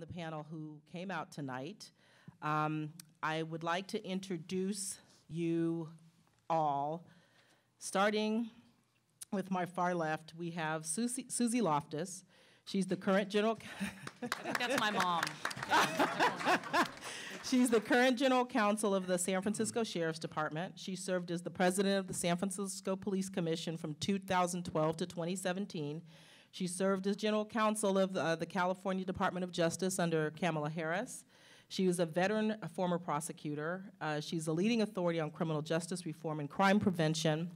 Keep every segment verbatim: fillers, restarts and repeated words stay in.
the panel who came out tonight. Um, I would like to introduce you all. Starting with my far left, we have Suzy, Suzy Loftus. She's the current general. I think that's my mom. She's the current general counsel of the San Francisco Sheriff's Department. She served as the president of the San Francisco Police Commission from two thousand twelve to twenty seventeen. She served as general counsel of the, uh, the California Department of Justice under Kamala Harris. She was a veteran, a former prosecutor. Uh, she's a leading authority on criminal justice reform and crime prevention.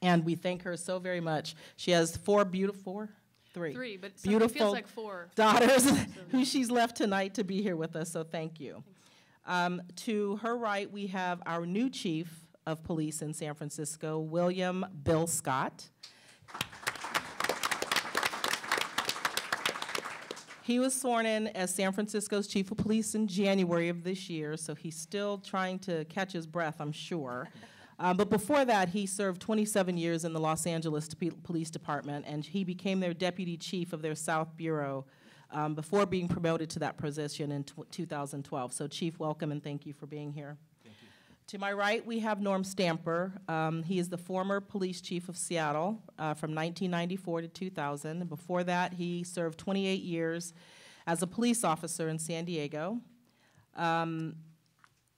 And we thank her so very much. She has four beautiful, three, three but beautiful feels like four. daughters who she's left tonight to be here with us, so thank you. Um, to her right, we have our new chief of police in San Francisco, William Bill Scott. He was sworn in as San Francisco's chief of police in January of this year, so he's still trying to catch his breath, I'm sure. Um, but before that, he served twenty-seven years in the Los Angeles Police Department, and he became their deputy chief of their South Bureau um, before being promoted to that position in two thousand twelve. So Chief, welcome, and thank you for being here. Thank you. To my right, we have Norm Stamper. Um, he is the former police chief of Seattle uh, from nineteen ninety-four to two thousand. And before that, he served twenty-eight years as a police officer in San Diego. Um,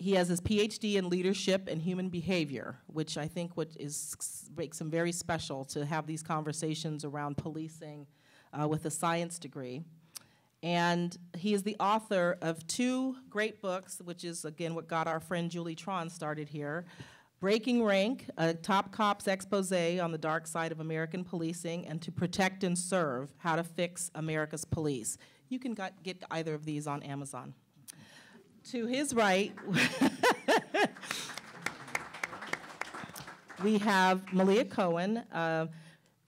He has his P H D in leadership and human behavior, which I think what is, makes him very special to have these conversations around policing uh, with a science degree. And he is the author of two great books, which is, again, what got our friend Julie Tran started here. Breaking Rank, a top cops expose on the dark side of American policing, and To Protect and Serve, How to Fix America's Police. You can got, get either of these on Amazon. To his right, we have Malia Cohen. Uh,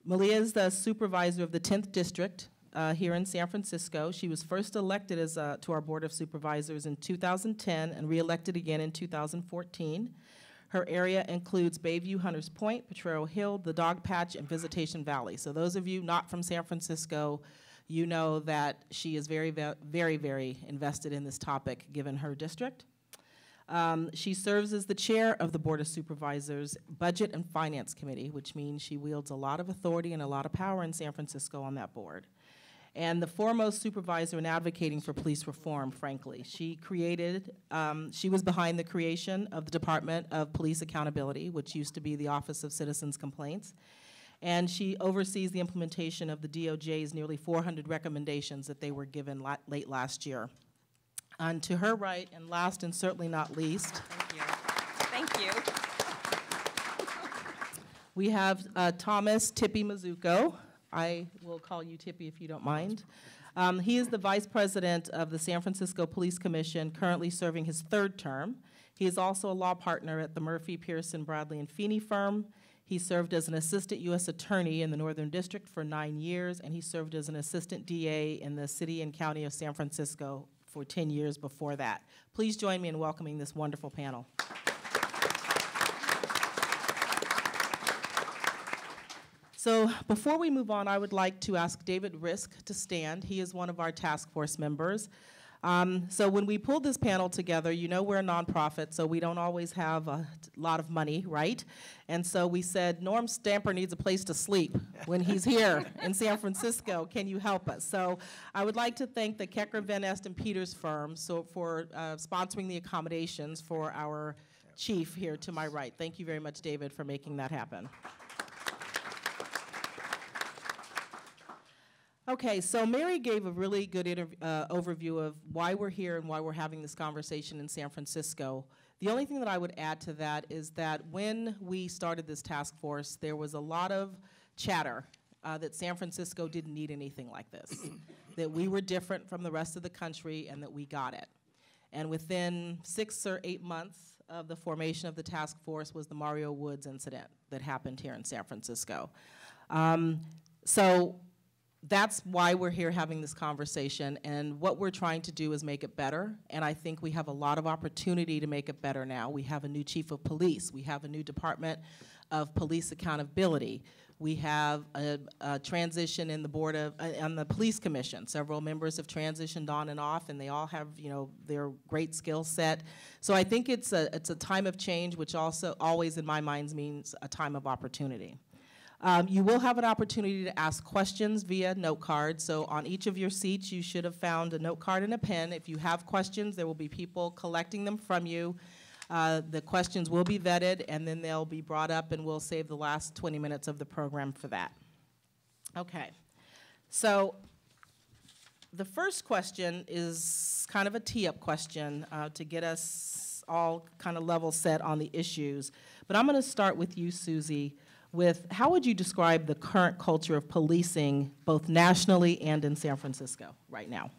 Malia is the supervisor of the tenth District uh, here in San Francisco. She was first elected as, uh, to our Board of Supervisors in two thousand ten and reelected again in two thousand fourteen. Her area includes Bayview, Hunters Point, Potrero Hill, the Dog Patch, and Visitation Valley. So those of you not from San Francisco, you know that she is very, very, very invested in this topic, given her district. Um, she serves as the chair of the Board of Supervisors Budget and Finance Committee, which means she wields a lot of authority and a lot of power in San Francisco on that board. And the foremost supervisor in advocating for police reform, frankly. She created, um, she was behind the creation of the Department of Police Accountability, which used to be the Office of Citizens' Complaints. And she oversees the implementation of the D O J's nearly four hundred recommendations that they were given la late last year. And to her right, and last and certainly not least, thank you. Thank you. We have uh, Thomas Tippy Mazzucco. I will call you Tippy if you don't mind. Um, he is the vice president of the San Francisco Police Commission, currently serving his third term. He is also a law partner at the Murphy, Pearson, Bradley, and Feeney firm. He served as an assistant U S attorney in the Northern District for nine years, and he served as an assistant D A in the city and county of San Francisco for ten years before that. Please join me in welcoming this wonderful panel. So before we move on, I would like to ask David Risk to stand. He is one of our task force members. Um, so when we pulled this panel together, you know we're a nonprofit, so we don't always have a lot of money, right? And so we said, Norm Stamper needs a place to sleep when he's here in San Francisco. Can you help us? So I would like to thank the Kecker, Van Est, and Peters firm so for uh, sponsoring the accommodations for our chief here to my right. Thank you very much, David, for making that happen. Okay, so Mary gave a really good uh, overview of why we're here and why we're having this conversation in San Francisco. The only thing that I would add to that is that when we started this task force, there was a lot of chatter uh, that San Francisco didn't need anything like this, that we were different from the rest of the country and that we got it. And within six or eight months of the formation of the task force was the Mario Woods incident that happened here in San Francisco. Um, so. That's why we're here having this conversation, and what we're trying to do is make it better, and I think we have a lot of opportunity to make it better now. We have a new chief of police. We have a new Department of Police Accountability. We have a, a transition in the board of, uh, on the police commission. Several members have transitioned on and off, and they all have, you know, their great skill set. So I think it's a, it's a time of change, which also always in my mind means a time of opportunity. Um, you will have an opportunity to ask questions via note card. So on each of your seats, you should have found a note card and a pen. If you have questions, there will be people collecting them from you. Uh, the questions will be vetted, and then they'll be brought up, and we'll save the last twenty minutes of the program for that. Okay, so the first question is kind of a tee-up question uh, to get us all kind of level set on the issues. But I'm going to start with you, Suzy, with how would you describe the current culture of policing, both nationally and in San Francisco right now?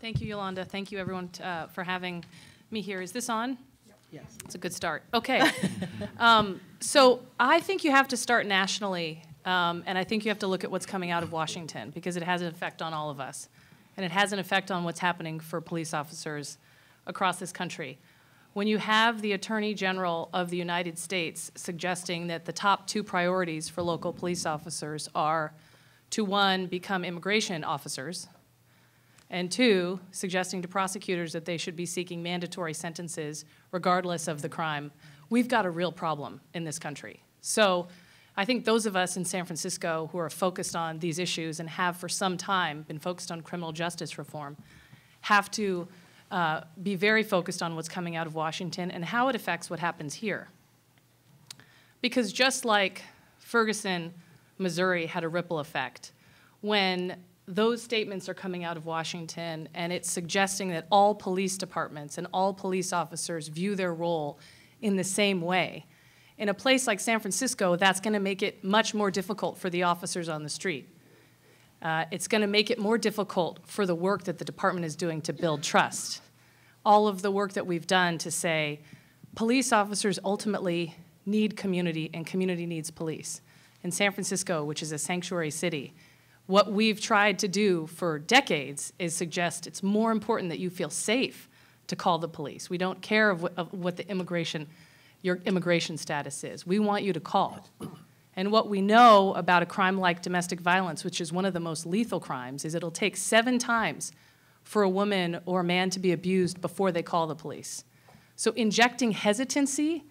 Thank you, Yolanda. Thank you, everyone, uh, for having me here. Is this on? Yes. It's a good start. Okay. um, so I think you have to start nationally, um, and I think you have to look at what's coming out of Washington, because it has an effect on all of us, and it has an effect on what's happening for police officers across this country. When you have the Attorney General of the United States suggesting that the top two priorities for local police officers are to, one, become immigration officers, and two, suggesting to prosecutors that they should be seeking mandatory sentences regardless of the crime, we've got a real problem in this country. So I think those of us in San Francisco who are focused on these issues and have for some time been focused on criminal justice reform have to uh, be very focused on what's coming out of Washington and how it affects what happens here. Because just like Ferguson, Missouri had a ripple effect, when those statements are coming out of Washington, and it's suggesting that all police departments and all police officers view their role in the same way. In a place like San Francisco, that's going to make it much more difficult for the officers on the street. Uh, it's going to make it more difficult for the work that the department is doing to build trust. All of the work that we've done to say, police officers ultimately need community, and community needs police. In San Francisco, which is a sanctuary city, what we've tried to do for decades is suggest it's more important that you feel safe to call the police. We don't care of what, of what the immigration, your immigration status is. We want you to call. And what we know about a crime like domestic violence, which is one of the most lethal crimes, is it'll take seven times for a woman or a man to be abused before they call the police. So injecting hesitancy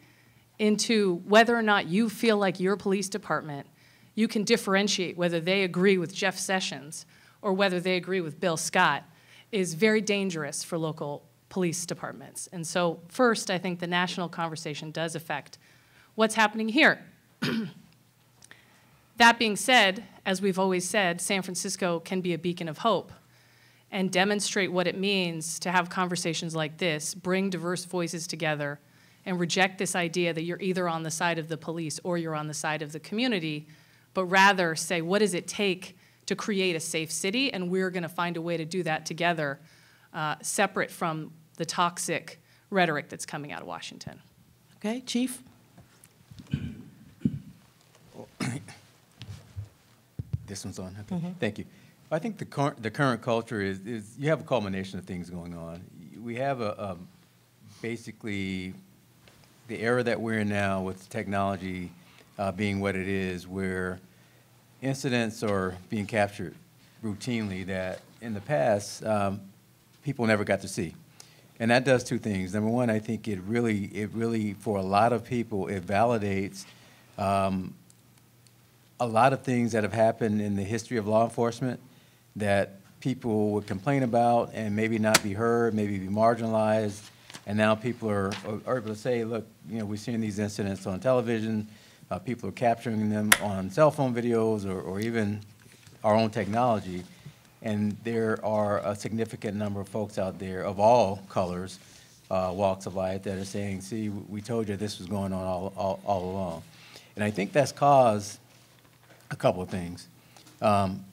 into whether or not you feel like your police department, you can differentiate whether they agree with Jeff Sessions or whether they agree with Bill Scott, is very dangerous for local police departments. And so first, I think the national conversation does affect what's happening here. That being said, as we've always said, San Francisco can be a beacon of hope and demonstrate what it means to have conversations like this, bring diverse voices together, and reject this idea that you're either on the side of the police or you're on the side of the community, but rather say, what does it take to create a safe city? And we're going to find a way to do that together, uh, separate from the toxic rhetoric that's coming out of Washington. Okay, Chief? Oh, this one's on, okay. Mm-hmm. Thank you. I think the, cur the current culture is, is, you have a culmination of things going on. We have a, a basically the era that we're in now with technology Uh, being what it is, where incidents are being captured routinely that in the past um, people never got to see. And that does two things. Number one, I think it really, it really for a lot of people, it validates um, a lot of things that have happened in the history of law enforcement that people would complain about and maybe not be heard, maybe be marginalized. And now people are, are able to say, look, you know, we're seeing these incidents on television. Uh, people are capturing them on cell phone videos or, or even our own technology. And there are a significant number of folks out there of all colors, uh, walks of life, that are saying, see, we told you this was going on all, all, all along. And I think that's caused a couple of things. Um,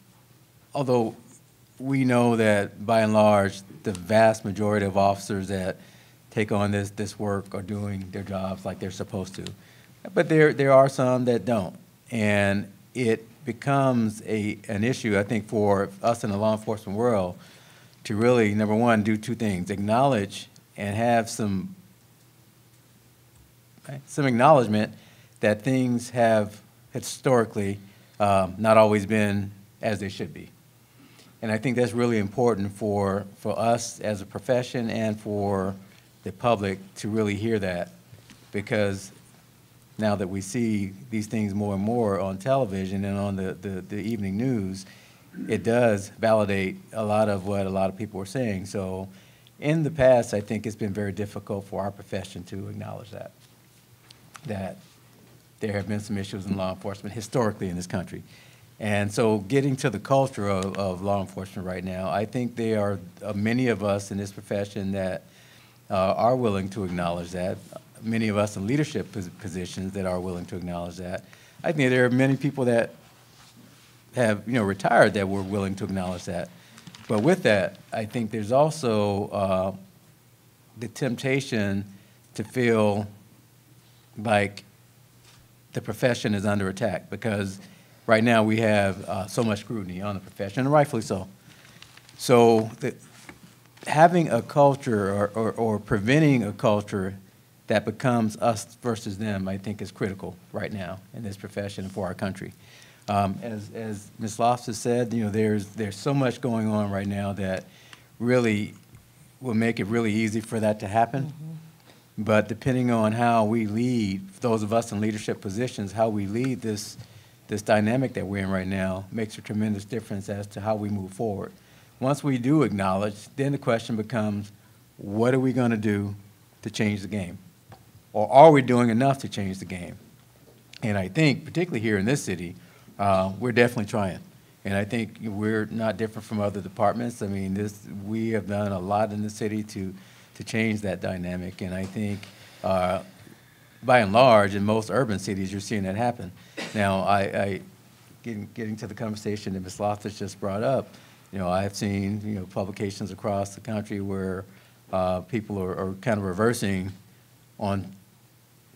although we know that, by and large, the vast majority of officers that take on this, this work are doing their jobs like they're supposed to. But there, there are some that don't, and it becomes a, an issue, I think, for us in the law enforcement world to really, number one, do two things, acknowledge and have some, some acknowledgement that things have historically um, not always been as they should be. And I think that's really important for, for us as a profession and for the public to really hear that, because now that we see these things more and more on television and on the, the, the evening news, it does validate a lot of what a lot of people are saying. So in the past, I think it's been very difficult for our profession to acknowledge that, that there have been some issues in law enforcement historically in this country. And so getting to the culture of, of law enforcement right now, I think there are uh, many of us in this profession that uh, are willing to acknowledge that, many of us in leadership pos positions that are willing to acknowledge that. I think there are many people that have, you know, retired that were willing to acknowledge that. But with that, I think there's also uh, the temptation to feel like the profession is under attack, because right now we have uh, so much scrutiny on the profession, and rightfully so. So the, having a culture or, or, or preventing a culture that becomes us versus them, I think, is critical right now in this profession and for our country. Um, as, as Miz Loftus said, you know, there's, there's so much going on right now that really will make it really easy for that to happen. Mm-hmm. But depending on how we lead, those of us in leadership positions, how we lead this This dynamic that we're in right now makes a tremendous difference as to how we move forward. Once we do acknowledge, then the question becomes, what are we going to do to change the game? Or are we doing enough to change the game? And I think, particularly here in this city, uh, we're definitely trying. And I think we're not different from other departments. I mean, this, we have done a lot in the city to, to change that dynamic. And I think uh, by and large, in most urban cities, you're seeing that happen. Now, I, I getting, getting to the conversation that Miz Loftus just brought up, you know, I've seen, you know, publications across the country where uh, people are, are kind of reversing on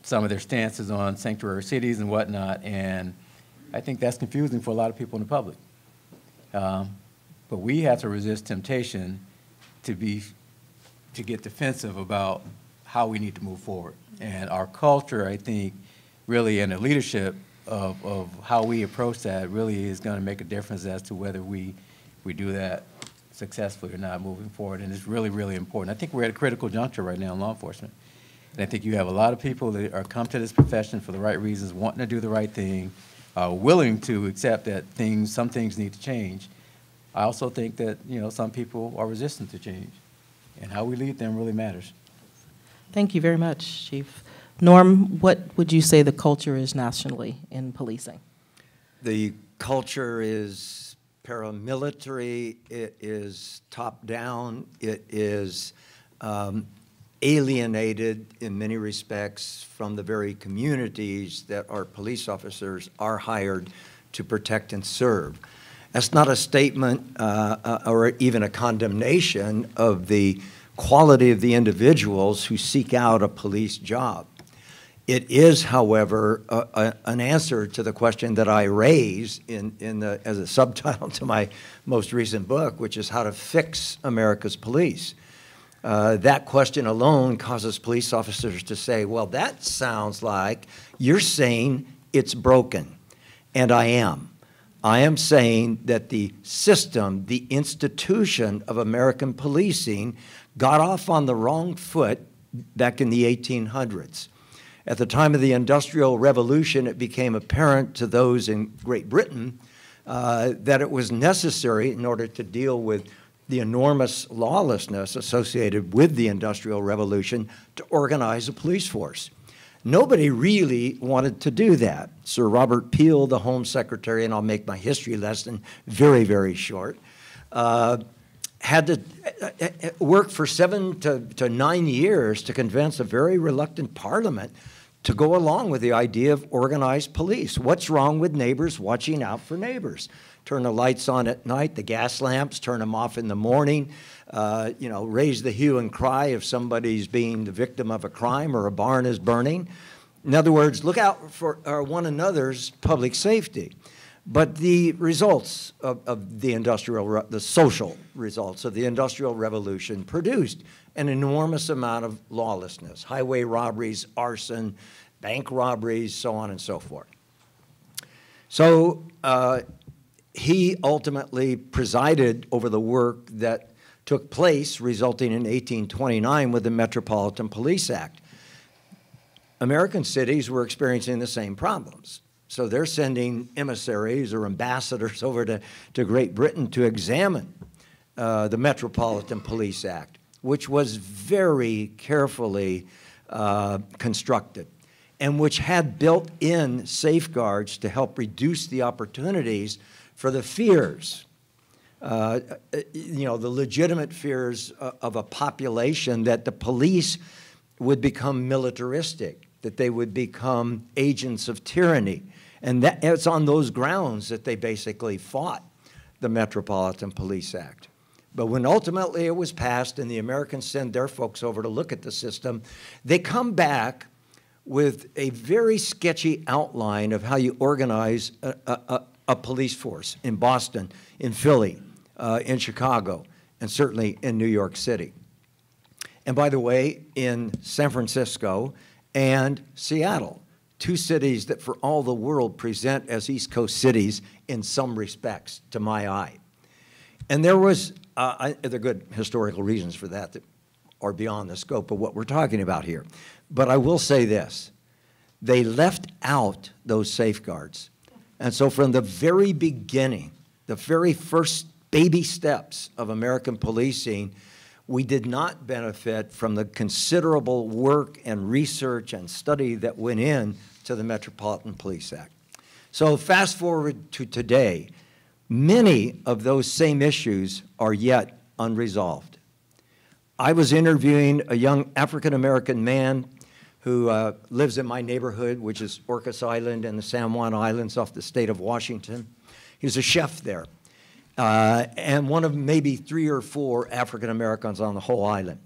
some of their stances on sanctuary cities and whatnot, and I think that's confusing for a lot of people in the public. Um, but we have to resist temptation to be, to get defensive about how we need to move forward. And our culture, I think, really, and the leadership of, of how we approach that really is going to make a difference as to whether we, we do that successfully or not moving forward. And it's really, really important. I think we're at a critical juncture right now in law enforcement. And I think you have a lot of people that are come to this profession for the right reasons, wanting to do the right thing, uh, willing to accept that things, some things need to change. I also think that, you know, some people are resistant to change. And how we lead them really matters. Thank you very much, Chief. Norm, what would you say the culture is nationally in policing? The culture is paramilitary, it is top-down, it is um, alienated in many respects from the very communities that our police officers are hired to protect and serve. That's not a statement uh, or even a condemnation of the quality of the individuals who seek out a police job. It is, however, a, a, an answer to the question that I raise in, in the, as a subtitle to my most recent book, which is How to Fix America's Police. Uh, that question alone causes police officers to say, well, that sounds like you're saying it's broken, and I am. I am saying that the system, the institution of American policing got off on the wrong foot back in the eighteen hundreds. At the time of the Industrial Revolution, it became apparent to those in Great Britain uh, that it was necessary in order to deal with the enormous lawlessness associated with the Industrial Revolution to organize a police force. Nobody really wanted to do that. Sir Robert Peel, the Home Secretary, and I'll make my history lesson very, very short, uh, had to work for seven to, to nine years to convince a very reluctant parliament to go along with the idea of organized police. What's wrong with neighbors watching out for neighbors? Turn the lights on at night, the gas lamps, turn them off in the morning, uh, you know, raise the hue and cry if somebody's being the victim of a crime or a barn is burning. In other words, look out for uh, one another's public safety. But the results of, of the industrial, the social results of the Industrial Revolution produced an enormous amount of lawlessness, highway robberies, arson, bank robberies, so on and so forth. So uh, he ultimately presided over the work that took place, resulting in eighteen twenty-nine with the Metropolitan Police Act. American cities were experiencing the same problems. So they're sending emissaries or ambassadors over to, to Great Britain to examine uh, the Metropolitan Police Act, which was very carefully uh, constructed and which had built-in safeguards to help reduce the opportunities for the fears, uh, you know, the legitimate fears of a population that the police would become militaristic, that they would become agents of tyranny. And that, it's on those grounds that they basically fought the Metropolitan Police Act. But when ultimately it was passed and the Americans send their folks over to look at the system, they come back with a very sketchy outline of how you organize a, a, a police force in Boston, in Philly, uh, in Chicago, and certainly in New York City. And by the way, in San Francisco and Seattle, two cities that for all the world present as East Coast cities in some respects, to my eye. And there was, uh, I, there are good historical reasons for that that are beyond the scope of what we're talking about here. But I will say this, they left out those safeguards. And so from the very beginning, the very first baby steps of American policing, we did not benefit from the considerable work and research and study that went in to the Metropolitan Police Act. So fast forward to today, many of those same issues are yet unresolved. I was interviewing a young African-American man who uh, lives in my neighborhood, which is Orcas Island and the San Juan Islands off the state of Washington. He's a chef there. Uh, and one of maybe three or four African Americans on the whole island.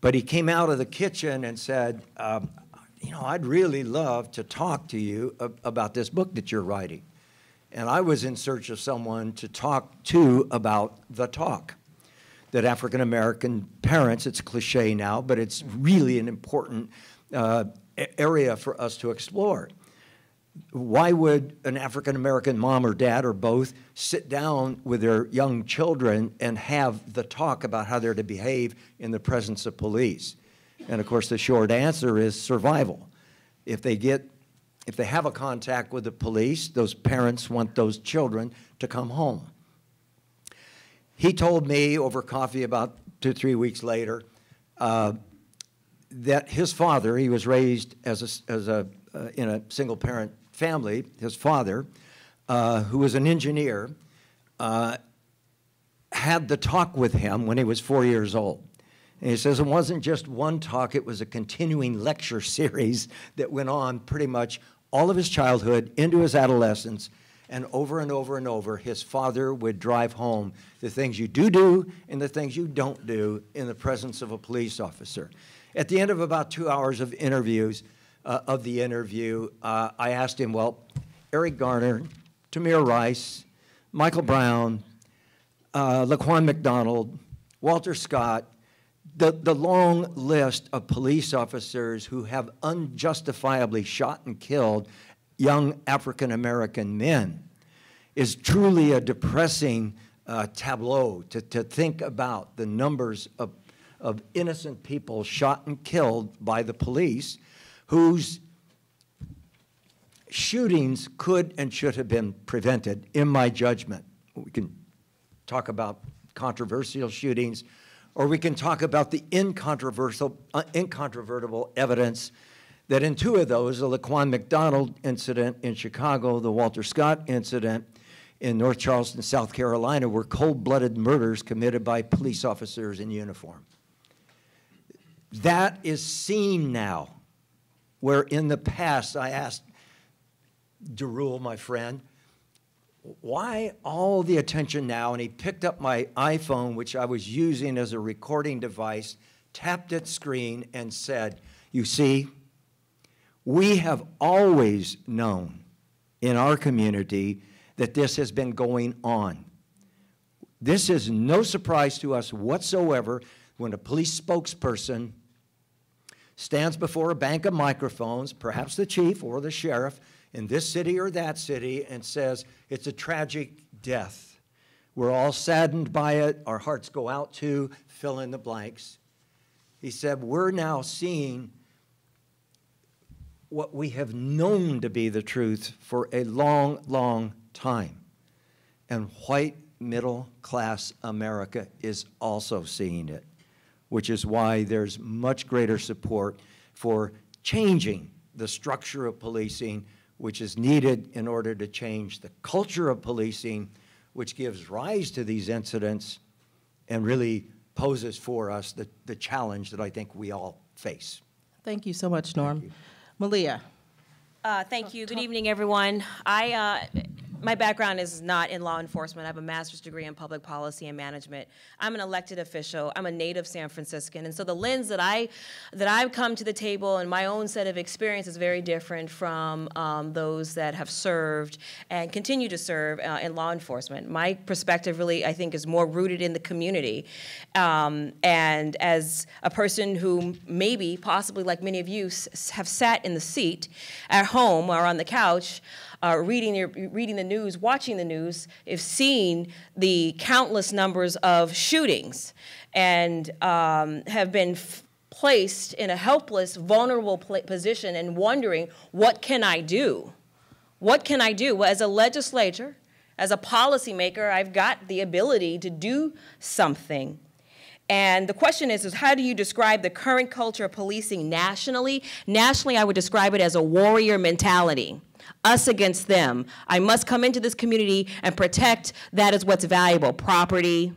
But he came out of the kitchen and said, um, you know, I'd really love to talk to you ab about this book that you're writing. And I was in search of someone to talk to about the talk that African American parents, it's cliche now, but it's really an important uh, area for us to explore. Why would an African-American mom or dad or both sit down with their young children and have the talk about how they're to behave in the presence of police? And of course, the short answer is survival. If they get, if they have a contact with the police, those parents want those children to come home. He told me over coffee about two, three weeks later uh, that his father, he was raised as a, as a uh, in a single-parent family, his father, uh, who was an engineer, uh, had the talk with him when he was four years old. And he says it wasn't just one talk, it was a continuing lecture series that went on pretty much all of his childhood into his adolescence, and over and over and over, his father would drive home the things you do do and the things you don't do in the presence of a police officer. At the end of about two hours of interviews, Uh, of the interview, uh, I asked him, well, Eric Garner, Tamir Rice, Michael Brown, uh, Laquan McDonald, Walter Scott, the, the long list of police officers who have unjustifiably shot and killed young African-American men is truly a depressing uh, tableau to, to think about the numbers of, of innocent people shot and killed by the police, whose shootings could and should have been prevented, in my judgment. We can talk about controversial shootings, or we can talk about the incontroversial, uh, incontrovertible evidence that in two of those, the Laquan McDonald incident in Chicago, the Walter Scott incident in North Charleston, South Carolina, were cold-blooded murders committed by police officers in uniform. That is seen now. Where in the past I asked DeRuhl, my friend, why all the attention now? And he picked up my iPhone, which I was using as a recording device, tapped its screen, and said, you see, we have always known in our community that this has been going on. This is no surprise to us whatsoever when a police spokesperson stands before a bank of microphones, perhaps the chief or the sheriff, in this city or that city and says it's a tragic death. We're all saddened by it. Our hearts go out to fill in the blanks. He said, we're now seeing what we have known to be the truth for a long, long time. And white middle class America is also seeing it, which is why there's much greater support for changing the structure of policing, which is needed in order to change the culture of policing, which gives rise to these incidents and really poses for us the, the challenge that I think we all face. Thank you so much, Norm. Thank you. Malia. Uh, thank you. Good evening, everyone. I, uh, my background is not in law enforcement. I have a master's degree in public policy and management. I'm an elected official. I'm a native San Franciscan. And so the lens that, I, that I've come to the table and my own set of experience is very different from um, those that have served and continue to serve uh, in law enforcement. My perspective really, I think, is more rooted in the community. Um, and as a person who maybe, possibly like many of you, have sat in the seat at home or on the couch, Uh, reading, your, reading the news, watching the news, if seen the countless numbers of shootings and um, have been f placed in a helpless, vulnerable pl position and wondering, what can I do? What can I do? Well, as a legislator, as a policymaker, I've got the ability to do something. And the question is, is how do you describe the current culture of policing nationally? Nationally, I would describe it as a warrior mentality. Us against them. I must come into this community and protect that is what's valuable. Property,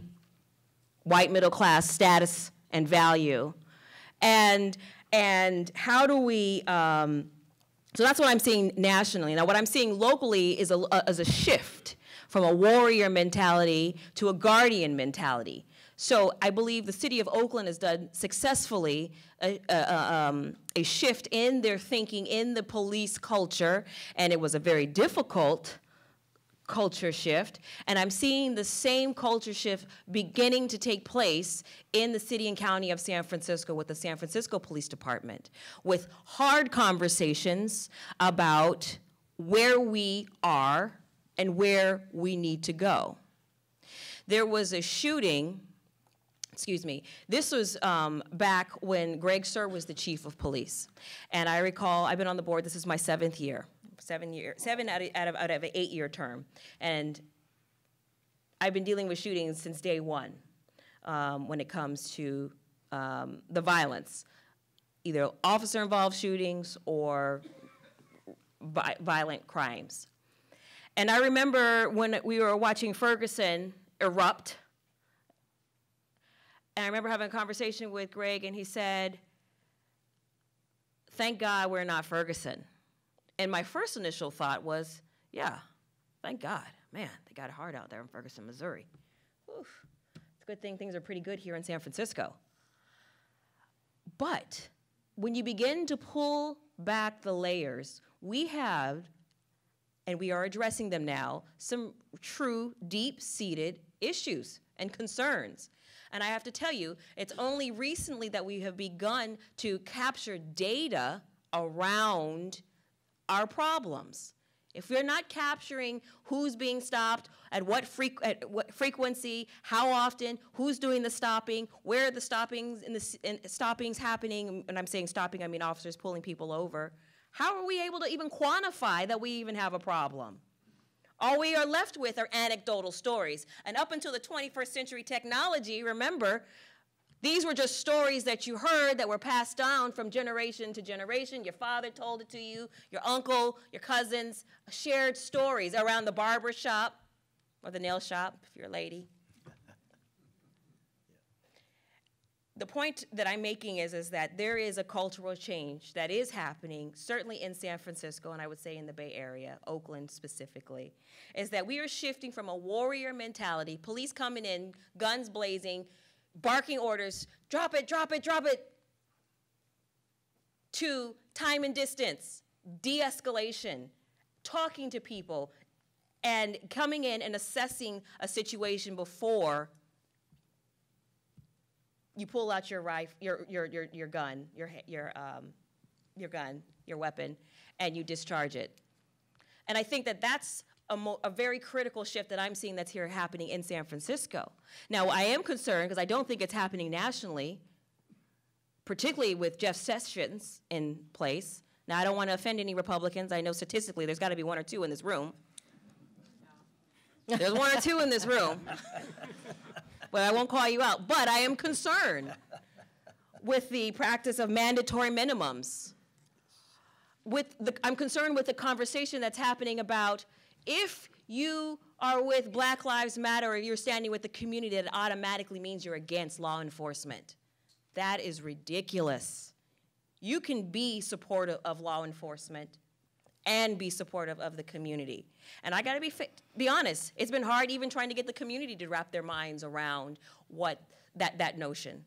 white middle class status and value. And, and how do we, um, so that's what I'm seeing nationally. Now what I'm seeing locally is a, a, is a shift from a warrior mentality to a guardian mentality. So I believe the city of Oakland has done successfully a, a, um, a shift in their thinking in the police culture, and it was a very difficult culture shift. And I'm seeing the same culture shift beginning to take place in the city and county of San Francisco with the San Francisco Police Department, with hard conversations about where we are and where we need to go. There was a shooting. Excuse me. This was um, back when Greg Sir was the chief of police. And I recall, I've been on the board, this is my seventh year, seven, year, seven out, of, out, of, out of an eight year term. And I've been dealing with shootings since day one um, when it comes to um, the violence, either officer involved shootings or vi violent crimes. And I remember when we were watching Ferguson erupt. And I remember having a conversation with Greg, and he said, thank God we're not Ferguson. And my first initial thought was, yeah, thank God. Man, they got it hard out there in Ferguson, Missouri. Oof. It's a good thing things are pretty good here in San Francisco. But when you begin to pull back the layers, we have, and we are addressing them now, some true deep-seated issues and concerns. And I have to tell you, it's only recently that we have begun to capture data around our problems. If we're not capturing who's being stopped, at what, frequ at what frequency, how often, who's doing the stopping, where are the stoppings, and the and stoppings happening, and I'm saying stopping, I mean officers pulling people over, how are we able to even quantify that we even have a problem? All we are left with are anecdotal stories. And up until the twenty-first century technology, remember, these were just stories that you heard that were passed down from generation to generation. Your father told it to you, your uncle, your cousins, shared stories around the barber shop or the nail shop, if you're a lady. The point that I'm making is, is that there is a cultural change that is happening, certainly in San Francisco, and I would say in the Bay Area, Oakland specifically, is that we are shifting from a warrior mentality, police coming in, guns blazing, barking orders, drop it, drop it, drop it, to time and distance, de-escalation, talking to people, and coming in and assessing a situation before you pull out your rifle, your your your your gun, your your um, your gun, your weapon, and you discharge it. And I think that that's a, mo a very critical shift that I'm seeing that's here happening in San Francisco. Now, I am concerned, because I don't think it's happening nationally, particularly with Jeff Sessions in place. Now, I don't want to offend any Republicans. I know statistically there's got to be one or two in this room. There's one or two in this room. But I won't call you out. But I am concerned with the practice of mandatory minimums. With the, I'm concerned with the conversation that's happening about if you are with Black Lives Matter or you're standing with the community, that automatically means you're against law enforcement. That is ridiculous. You can be supportive of law enforcement and be supportive of the community. And I gotta be, be honest, it's been hard even trying to get the community to wrap their minds around what that, that notion.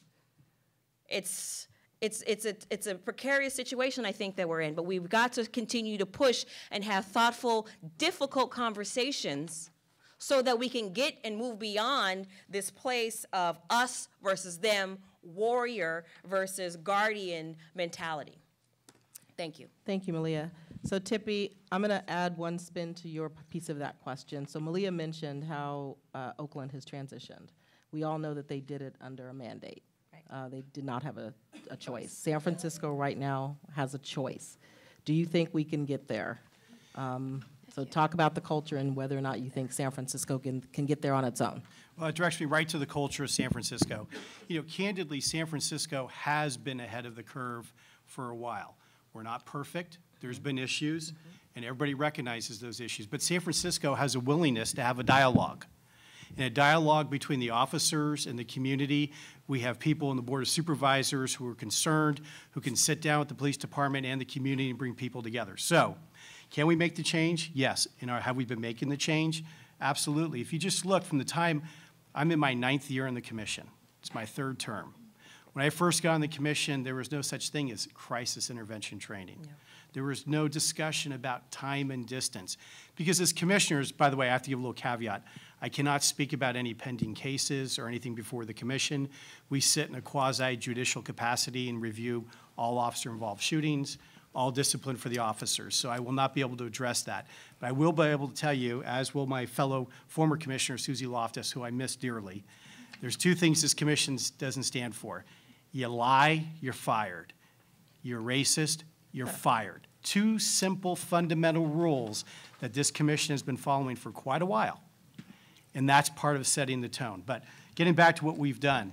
It's, it's, it's, a, it's a precarious situation I think that we're in, but we've got to continue to push and have thoughtful, difficult conversations so that we can get and move beyond this place of us versus them, warrior versus guardian mentality. Thank you. Thank you, Malia. So Tippy, I'm going to add one spin to your piece of that question. So Malia mentioned how uh, Oakland has transitioned. We all know that they did it under a mandate. Right. Uh, they did not have a, a choice. San Francisco right now has a choice. Do you think we can get there? Um, so talk about the culture and whether or not you think San Francisco can, can get there on its own. Well, it directs me right to the culture of San Francisco. You know, candidly, San Francisco has been ahead of the curve for a while. We're not perfect. There's been issues, and everybody recognizes those issues. But San Francisco has a willingness to have a dialogue, and a dialogue between the officers and the community. We have people on the Board of Supervisors who are concerned, who can sit down with the police department and the community and bring people together. So can we make the change? Yes. And have we been making the change? Absolutely. If you just look from the time, I'm in my ninth year on the commission. It's my third term. When I first got on the commission, there was no such thing as crisis intervention training. No. There was no discussion about time and distance. Because as commissioners, by the way, I have to give a little caveat. I cannot speak about any pending cases or anything before the commission. We sit in a quasi-judicial capacity and review all officer-involved shootings, all discipline for the officers. So I will not be able to address that. But I will be able to tell you, as will my fellow former commissioner, Suzy Loftus, who I miss dearly, there's two things this commission doesn't stand for. You lie, you're fired. You're racist, you're fired. Two simple fundamental rules that this commission has been following for quite a while. And that's part of setting the tone. But getting back to what we've done,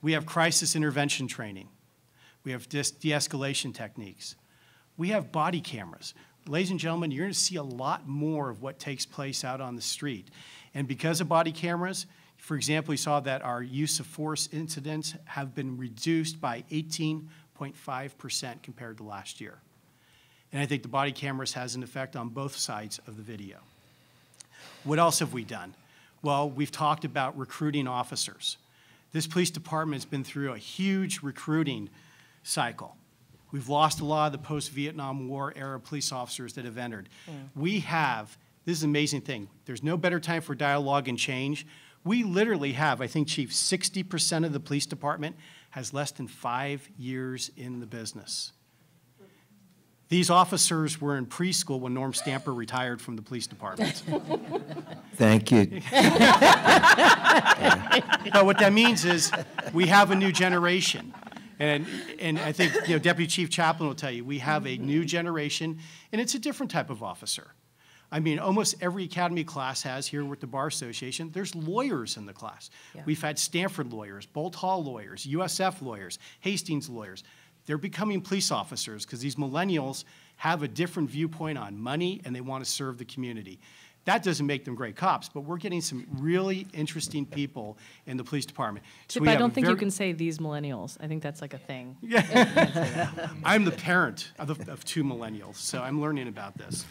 we have crisis intervention training. We have de-escalation techniques. We have body cameras. Ladies and gentlemen, you're gonna see a lot more of what takes place out on the street. And because of body cameras, for example, we saw that our use of force incidents have been reduced by eighteen point five percent compared to last year. And I think the body cameras has an effect on both sides of the video. What else have we done? Well, we've talked about recruiting officers. This police department has been through a huge recruiting cycle. We've lost a lot of the post-Vietnam War era police officers that have entered. Yeah. We have, this is an amazing thing, there's no better time for dialogue and change. We literally have, I think, Chief, sixty percent of the police department has less than five years in the business. These officers were in preschool when Norm Stamper retired from the police department. Thank you. But what that means is we have a new generation. And, and I think, you know, Deputy Chief Chaplain will tell you, we have a new generation, and it's a different type of officer. I mean, almost every academy class has here with the Bar Association, there's lawyers in the class. Yeah. We've had Stanford lawyers, Bolt Hall lawyers, U S F lawyers, Hastings lawyers. They're becoming police officers because these millennials have a different viewpoint on money and they want to serve the community. That doesn't make them great cops, but we're getting some really interesting people in the police department. So but I don't think you can say these millennials. I think that's like a thing. Yeah. I'm the parent of, the, of two millennials, so I'm learning about this.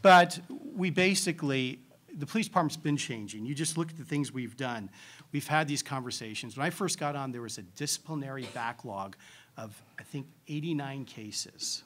But we basically, the police department's been changing. You just look at the things we've done. We've had these conversations. When I first got on, there was a disciplinary backlog of, I think, eighty-nine cases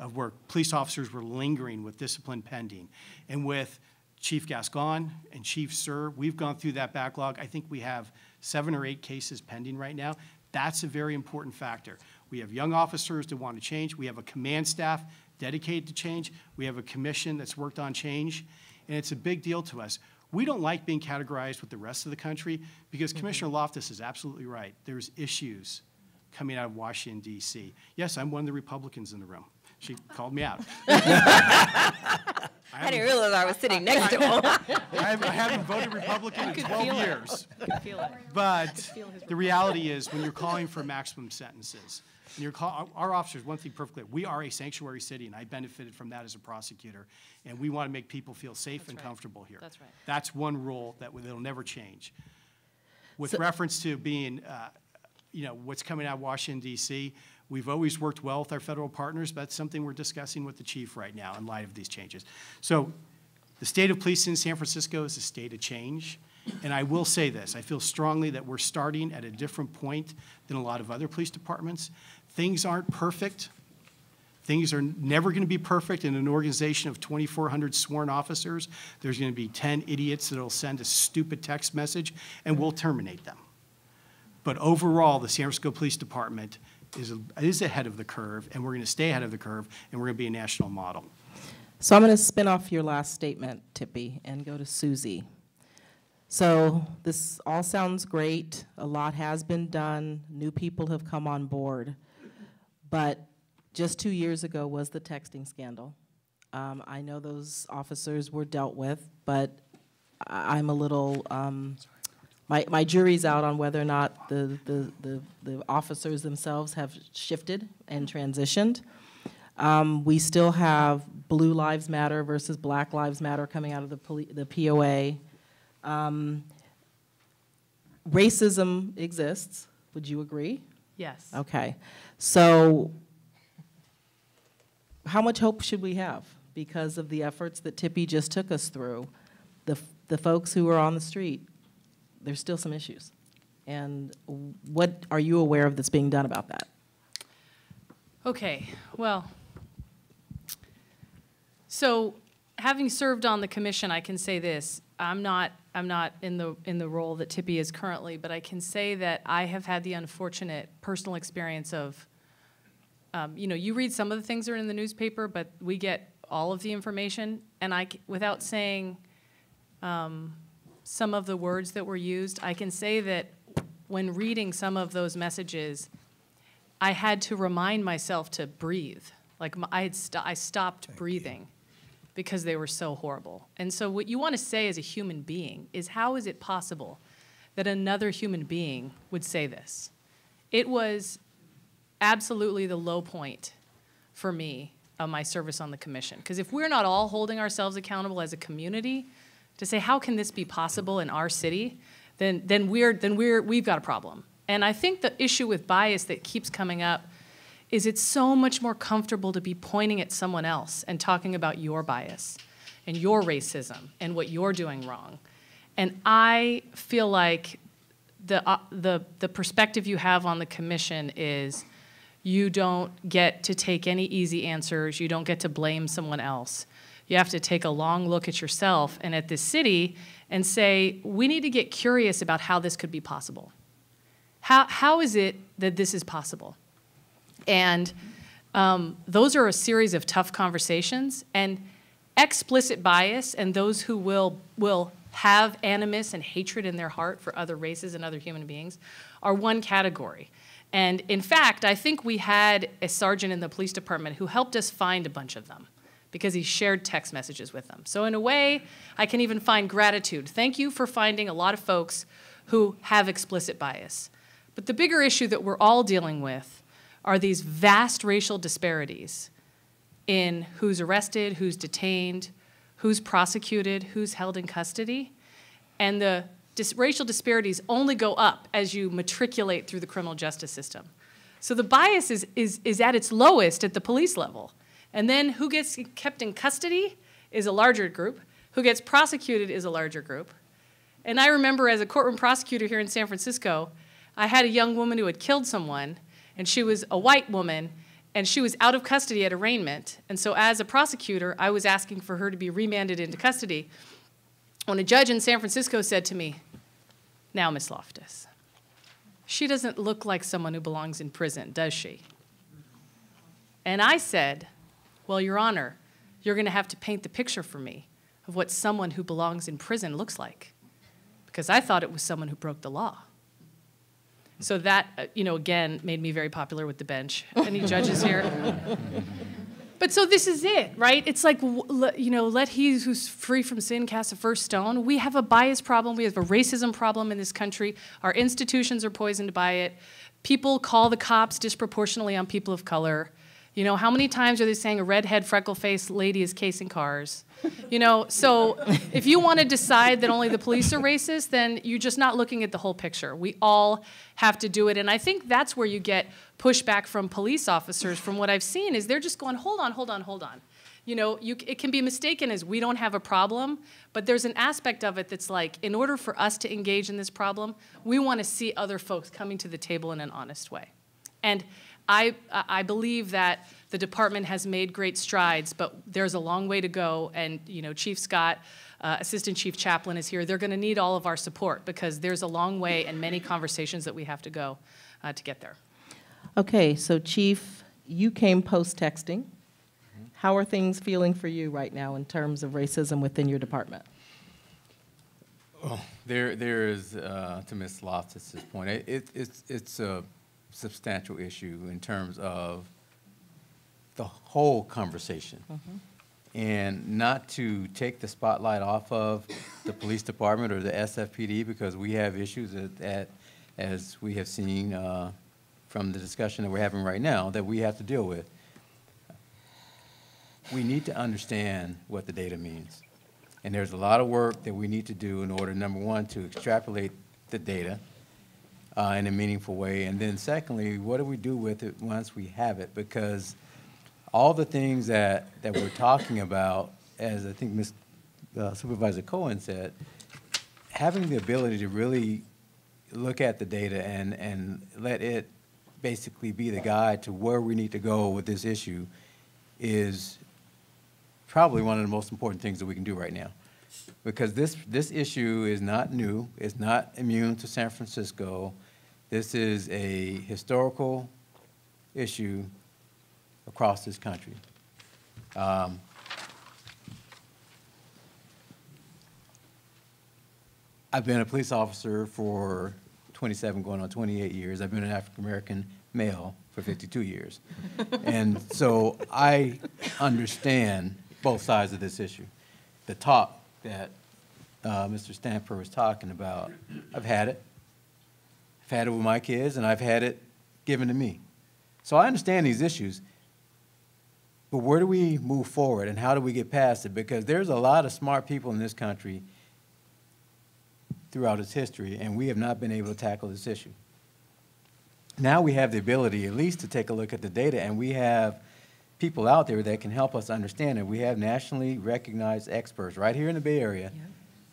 of where police officers were lingering with discipline pending. And with Chief Gascon and Chief Sir, we've gone through that backlog. I think we have seven or eight cases pending right now. That's a very important factor. We have young officers that want to change. We have a command staff dedicated to change. We have a commission that's worked on change, and it's a big deal to us. We don't like being categorized with the rest of the country because mm-hmm. Commissioner Loftus is absolutely right. There's issues coming out of Washington, D C Yes, I'm one of the Republicans in the room. She called me out. I, I didn't realize I was sitting next to him. I haven't voted Republican in twelve years. But the reality is when you're calling for maximum sentences, and you're call our officers, one thing perfectly, we are a sanctuary city, and I benefited from that as a prosecutor, and we want to make people feel safe That's and right. comfortable here. That's right. That's one rule that will never change. With so, reference to being, uh, you know, what's coming out of Washington, D C, we've always worked well with our federal partners, but that's something we're discussing with the chief right now in light of these changes. So the state of policing in San Francisco is a state of change. And I will say this, I feel strongly that we're starting at a different point than a lot of other police departments. Things aren't perfect. Things are never going to be perfect. In an organization of twenty-four hundred sworn officers, there's going to be ten idiots that will send a stupid text message, and we'll terminate them. But overall, the San Francisco Police Department Is, is ahead of the curve, and we're going to stay ahead of the curve, and we're going to be a national model. So I'm going to spin off your last statement, Tippy, and go to Suzy. So this all sounds great. A lot has been done. New people have come on board. But just two years ago was the texting scandal. Um, I know those officers were dealt with, but I'm a little... Um, My, my jury's out on whether or not the, the, the, the officers themselves have shifted and transitioned. Um, we still have Blue Lives Matter versus Black Lives Matter coming out of the, the P O A. Um, racism exists. Would you agree? Yes. Okay. So how much hope should we have because of the efforts that Tippy just took us through? The, the folks who are on the street, there's still some issues. And what are you aware of that's being done about that? Okay, well, so having served on the commission, I can say this. I'm not, I'm not in the, in the role that Tippy is currently, but I can say that I have had the unfortunate personal experience of, um, you know, you read some of the things that are in the newspaper, but we get all of the information. And I, without saying, um, some of the words that were used, I can say that when reading some of those messages, I had to remind myself to breathe. Like my, I, had st I stopped Thank breathing you. Because they were so horrible. And so what you want to say as a human being is, how is it possible that another human being would say this? It was absolutely the low point for me of my service on the commission. Because if we're not all holding ourselves accountable as a community, to say, how can this be possible in our city, then, then, we're, then we're, we've got a problem. And I think the issue with bias that keeps coming up is it's so much more comfortable to be pointing at someone else and talking about your bias and your racism and what you're doing wrong. And I feel like the, uh, the, the perspective you have on the commission is you don't get to take any easy answers. You don't get to blame someone else. You have to take a long look at yourself and at this city and say, we need to get curious about how this could be possible. How, how is it that this is possible? And um, those are a series of tough conversations. And explicit bias and those who will, will have animus and hatred in their heart for other races and other human beings are one category. And in fact, I think we had a sergeant in the police department who helped us find a bunch of them, because he shared text messages with them. So in a way, I can even find gratitude. Thank you for finding a lot of folks who have explicit bias. But the bigger issue that we're all dealing with are these vast racial disparities in who's arrested, who's detained, who's prosecuted, who's held in custody. And the dis- racial disparities only go up as you matriculate through the criminal justice system. So the bias is, is, is at its lowest at the police level. And then who gets kept in custody is a larger group. Who gets prosecuted is a larger group. And I remember as a courtroom prosecutor here in San Francisco, I had a young woman who had killed someone, and she was a white woman, and she was out of custody at arraignment. And so as a prosecutor, I was asking for her to be remanded into custody when a judge in San Francisco said to me, "Now, Miz Loftus, she doesn't look like someone who belongs in prison, does she?" And I said, well, Your Honor, you're going to have to paint the picture for me of what someone who belongs in prison looks like, because I thought it was someone who broke the law. So that, you know, again, made me very popular with the bench. Any judges here? But so this is it, right? It's like, you know, let he who's free from sin cast the first stone. We have a bias problem. We have a racism problem in this country. Our institutions are poisoned by it. People call the cops disproportionately on people of color. You know, how many times are they saying a redhead, freckle-faced lady is casing cars? You know, so if you want to decide that only the police are racist, then you're just not looking at the whole picture. We all have to do it. And I think that's where you get pushback from police officers, from what I've seen, is they're just going, hold on, hold on, hold on. You know, you, it can be mistaken as we don't have a problem, but there's an aspect of it that's like, in order for us to engage in this problem, we want to see other folks coming to the table in an honest way. And I, I believe that the department has made great strides, but there's a long way to go. And you know, Chief Scott, uh, Assistant Chief Chaplain is here. They're going to need all of our support, because there's a long way and many conversations that we have to go uh, to get there. Okay, so Chief, you came post-texting. How are things feeling for you right now in terms of racism within your department? Oh, there, there is, uh, to Miz Loftus' point, it, it, it's, it's a substantial issue in terms of the whole conversation. Mm-hmm. And not to take the spotlight off of the police department or the S F P D, because we have issues that, that as we have seen uh, from the discussion that we're having right now, that we have to deal with. We need to understand what the data means. And there's a lot of work that we need to do in order, number one, to extrapolate the data Uh, in a meaningful way, and then secondly, what do we do with it once we have it? Because all the things that, that we're talking about, as I think Miz Uh, Supervisor Cohen said, having the ability to really look at the data and, and let it basically be the guide to where we need to go with this issue is probably one of the most important things that we can do right now. Because this, this issue is not new, it's not immune to San Francisco. This is a historical issue across this country. Um, I've been a police officer for twenty-seven, going on twenty-eight years. I've been an African-American male for fifty-two years. And so I understand both sides of this issue. The talk that uh, Mister Stamper was talking about, I've had it. I've had it with my kids, and I've had it given to me. So I understand these issues, but where do we move forward, and how do we get past it? Because there's a lot of smart people in this country throughout its history, and we have not been able to tackle this issue. Now we have the ability at least to take a look at the data, and we have people out there that can help us understand it. We have nationally recognized experts right here in the Bay Area yeah.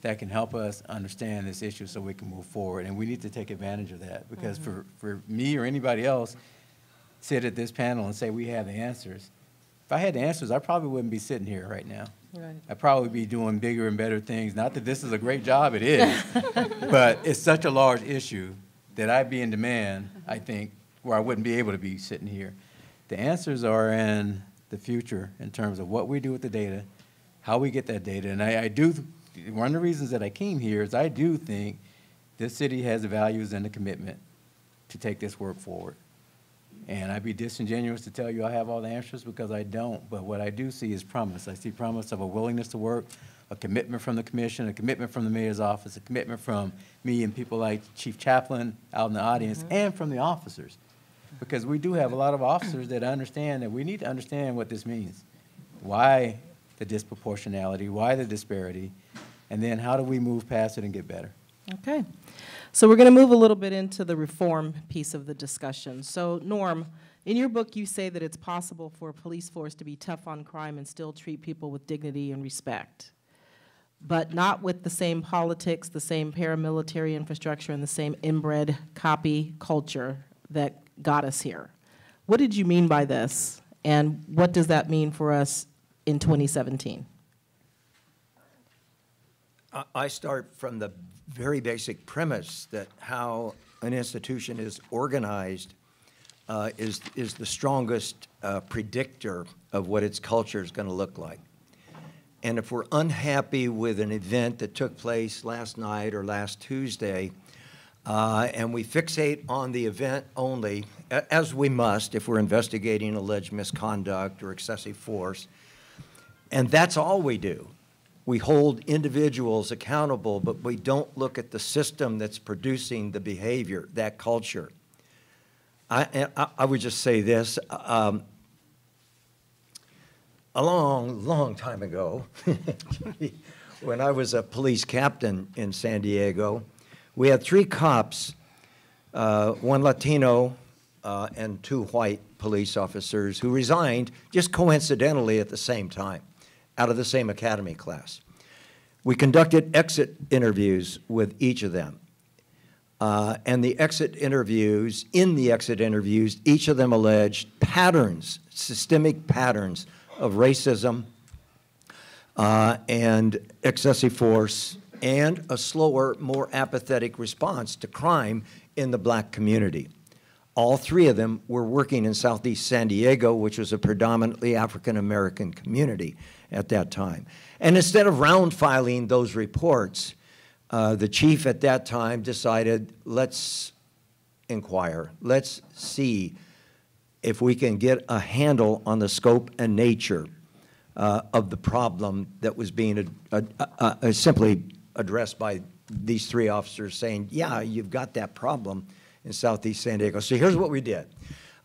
that can help us understand this issue so we can move forward. And we need to take advantage of that, because mm-hmm. for, for me or anybody else sit at this panel and say we have the answers. If I had the answers, I probably wouldn't be sitting here right now. Right. I'd probably be doing bigger and better things. Not that this is a great job, it is, but it's such a large issue that I'd be in demand, I think, where I wouldn't be able to be sitting here. The answers are in the future in terms of what we do with the data, how we get that data. And I, I do, one of the reasons that I came here is I do think this city has the values and the commitment to take this work forward. And I'd be disingenuous to tell you I have all the answers, because I don't. But what I do see is promise. I see promise of a willingness to work, a commitment from the commission, a commitment from the mayor's office, a commitment from me and people like Chief Chaplain out in the audience, mm-hmm. and from the officers. Because we do have a lot of officers that understand that we need to understand what this means. Why the disproportionality, why the disparity, and then how do we move past it and get better? Okay. So we're going to move a little bit into the reform piece of the discussion. So Norm, in your book you say that it's possible for a police force to be tough on crime and still treat people with dignity and respect, but not with the same politics, the same paramilitary infrastructure, and the same inbred copy culture that got us here. What did you mean by this, and what does that mean for us in twenty seventeen? I start from the very basic premise that how an institution is organized uh, is, is the strongest uh, predictor of what its culture is going to look like. And if we're unhappy with an event that took place last night or last Tuesday, uh, and we fixate on the event only, as we must if we're investigating alleged misconduct or excessive force, and that's all we do. We hold individuals accountable, but we don't look at the system that's producing the behavior, that culture. I, I, I would just say this. Um, a long, long time ago, when I was a police captain in San Diego, we had three cops, uh, one Latino uh, and two white police officers who resigned just coincidentally at the same time, out of the same academy class. We conducted exit interviews with each of them. Uh, and the exit interviews, in the exit interviews, each of them alleged patterns, systemic patterns of racism uh, and excessive force and a slower, more apathetic response to crime in the black community. All three of them were working in Southeast San Diego, which was a predominantly African-American community at that time. And instead of round filing those reports, uh, the chief at that time decided, let's inquire, let's see if we can get a handle on the scope and nature uh, of the problem that was being ad ad ad ad simply addressed by these three officers saying, yeah, you've got that problem in Southeast San Diego. So here's what we did.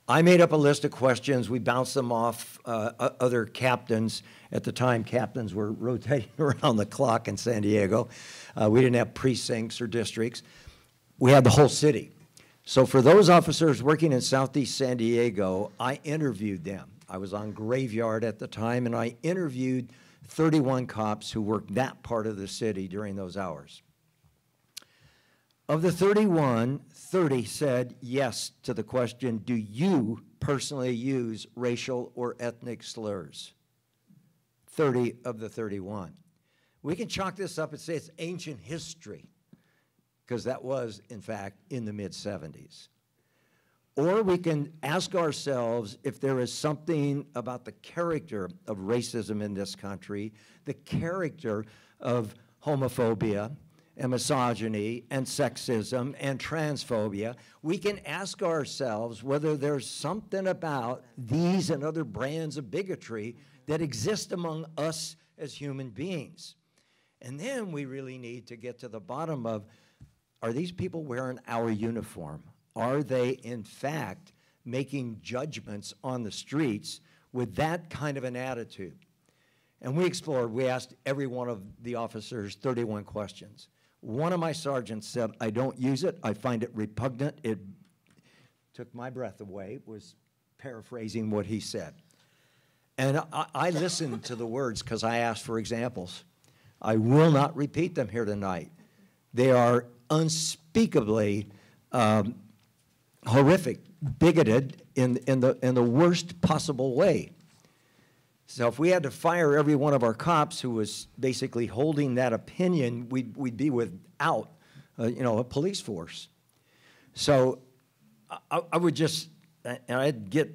I made up a list of questions. We bounced them off uh, other captains. At the time, captains were rotating around the clock in San Diego. Uh, we didn't have precincts or districts. We had the whole city. So for those officers working in Southeast San Diego, I interviewed them. I was on Graveyard at the time, and I interviewed thirty-one cops who worked that part of the city during those hours. Of the thirty-one, thirty said yes to the question, do you personally use racial or ethnic slurs? thirty of the thirty-one. We can chalk this up and say it's ancient history, because that was, in fact, in the mid seventies. Or we can ask ourselves if there is something about the character of racism in this country, the character of homophobia, and misogyny, and sexism, and transphobia, we can ask ourselves whether there's something about these and other brands of bigotry that exist among us as human beings. And then we really need to get to the bottom of, are these people wearing our uniform? Are they, in fact, making judgments on the streets with that kind of an attitude? And we explored, we asked every one of the officers thirty-one questions. One of my sergeants said, I don't use it, I find it repugnant. It took my breath away, was paraphrasing what he said. And I, I listened to the words because I asked for examples. I will not repeat them here tonight. They are unspeakably um, horrific, bigoted in, in, the, in the worst possible way. So if we had to fire every one of our cops who was basically holding that opinion, we'd, we'd be without uh, you know, a police force. So I, I would just, and I'd get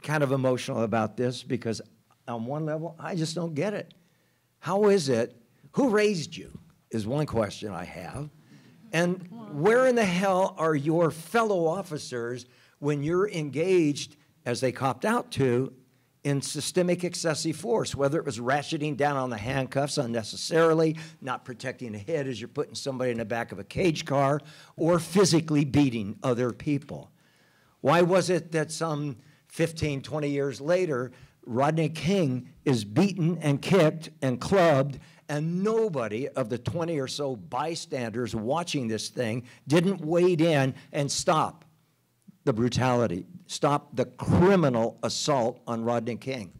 kind of emotional about this because on one level, I just don't get it. How is it, who raised you is one question I have. And where in the hell are your fellow officers when you're engaged, as they copped out to, in systemic excessive force, whether it was ratcheting down on the handcuffs unnecessarily, not protecting the head as you're putting somebody in the back of a cage car, or physically beating other people. Why was it that some fifteen, twenty years later, Rodney King is beaten and kicked and clubbed, and nobody of the twenty or so bystanders watching this thing didn't wade in and stop the brutality, stop the criminal assault on Rodney King?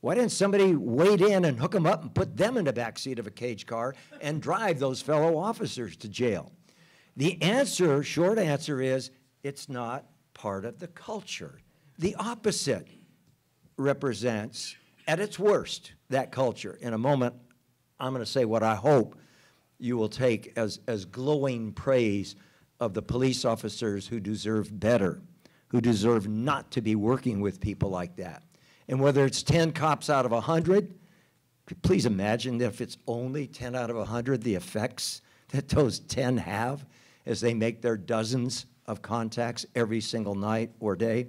Why didn't somebody wade in and hook him up and put them in the backseat of a cage car and drive those fellow officers to jail? The answer, short answer is, it's not part of the culture. The opposite represents, at its worst, that culture. In a moment, I'm going to say what I hope you will take as, as glowing praise of the police officers who deserve better, who deserve not to be working with people like that. And whether it's ten cops out of a hundred, please imagine that if it's only ten out of a hundred, the effects that those ten have as they make their dozens of contacts every single night or day.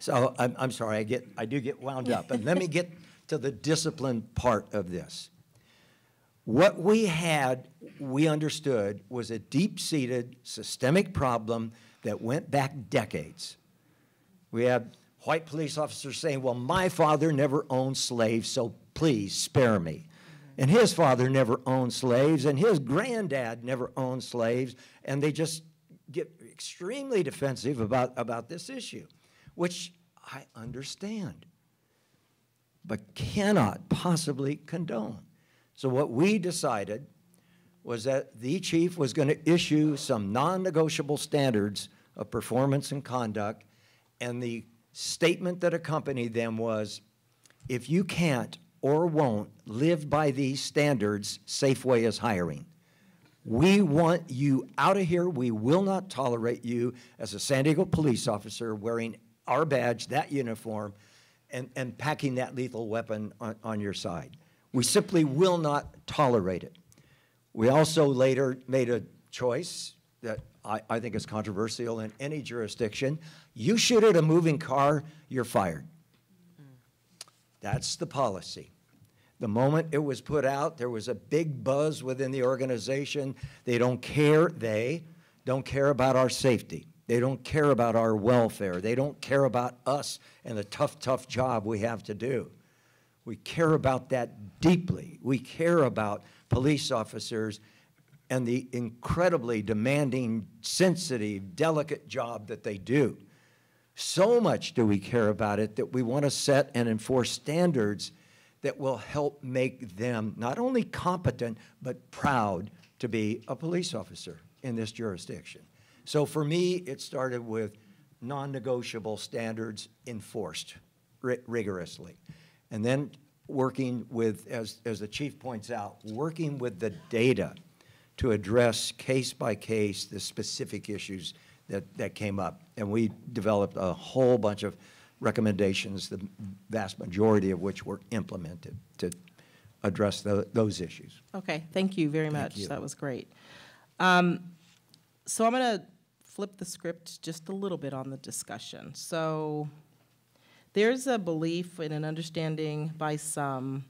So I'm, I'm sorry, I, get, I do get wound up. And let me get to the discipline part of this. What we had, we understood, was a deep-seated systemic problem that went back decades. We had white police officers saying, well, my father never owned slaves, so please spare me. And his father never owned slaves, and his granddad never owned slaves, and they just get extremely defensive about, about this issue, which I understand, but cannot possibly condone. So what we decided was that the chief was going to issue some non-negotiable standards of performance and conduct, and the statement that accompanied them was, if you can't or won't live by these standards, Safeway is hiring. We want you out of here. We will not tolerate you as a San Diego police officer wearing our badge, that uniform, and, and packing that lethal weapon on, on your side. We simply will not tolerate it. We also later made a choice that I, I think is controversial in any jurisdiction. You shoot at a moving car, you're fired. That's the policy. The moment it was put out, there was a big buzz within the organization. They don't care, they don't care about our safety. They don't care about our welfare. They don't care about us and the tough, tough job we have to do. We care about that deeply. We care about police officers and the incredibly demanding, sensitive, delicate job that they do. So much do we care about it that we want to set and enforce standards that will help make them not only competent, but proud to be a police officer in this jurisdiction. So for me, it started with non-negotiable standards enforced ri- rigorously. And then working with, as, as the chief points out, working with the data to address case by case the specific issues that, that came up. And we developed a whole bunch of recommendations, the vast majority of which were implemented to address the, those issues. Okay, thank you very much. Thank you. That was great. Um, so I'm going to flip the script just a little bit on the discussion. So there's a belief and an understanding by some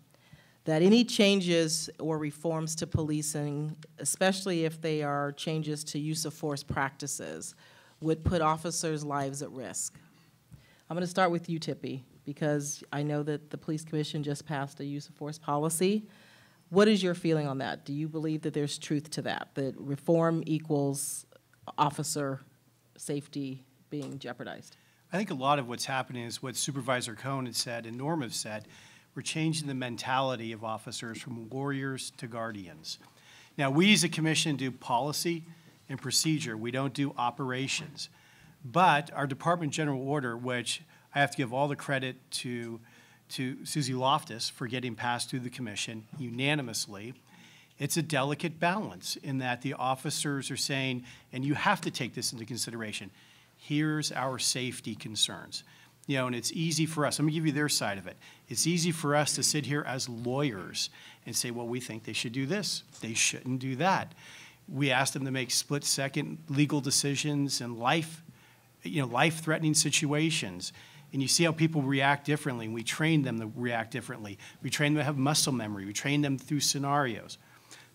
that any changes or reforms to policing, especially if they are changes to use of force practices, would put officers' lives at risk. I'm gonna start with you, Tippy, because I know that the Police Commission just passed a use of force policy. What is your feeling on that? Do you believe that there's truth to that, that reform equals officer safety being jeopardized? I think a lot of what's happening is what Supervisor Cohen had said and Norm have said. We're changing the mentality of officers from warriors to guardians. Now, we as a commission do policy and procedure. We don't do operations. But our Department General Order, which I have to give all the credit to, to Suzy Loftus for getting passed through the commission unanimously, it's a delicate balance in that the officers are saying, and you have to take this into consideration, here's our safety concerns. You know, and it's easy for us, let me give you their side of it. It's easy for us to sit here as lawyers and say, well, we think they should do this, they shouldn't do that. We asked them to make split-second legal decisions and life, you know, life-threatening situations. And you see how people react differently, and we train them to react differently. We train them to have muscle memory. We train them through scenarios.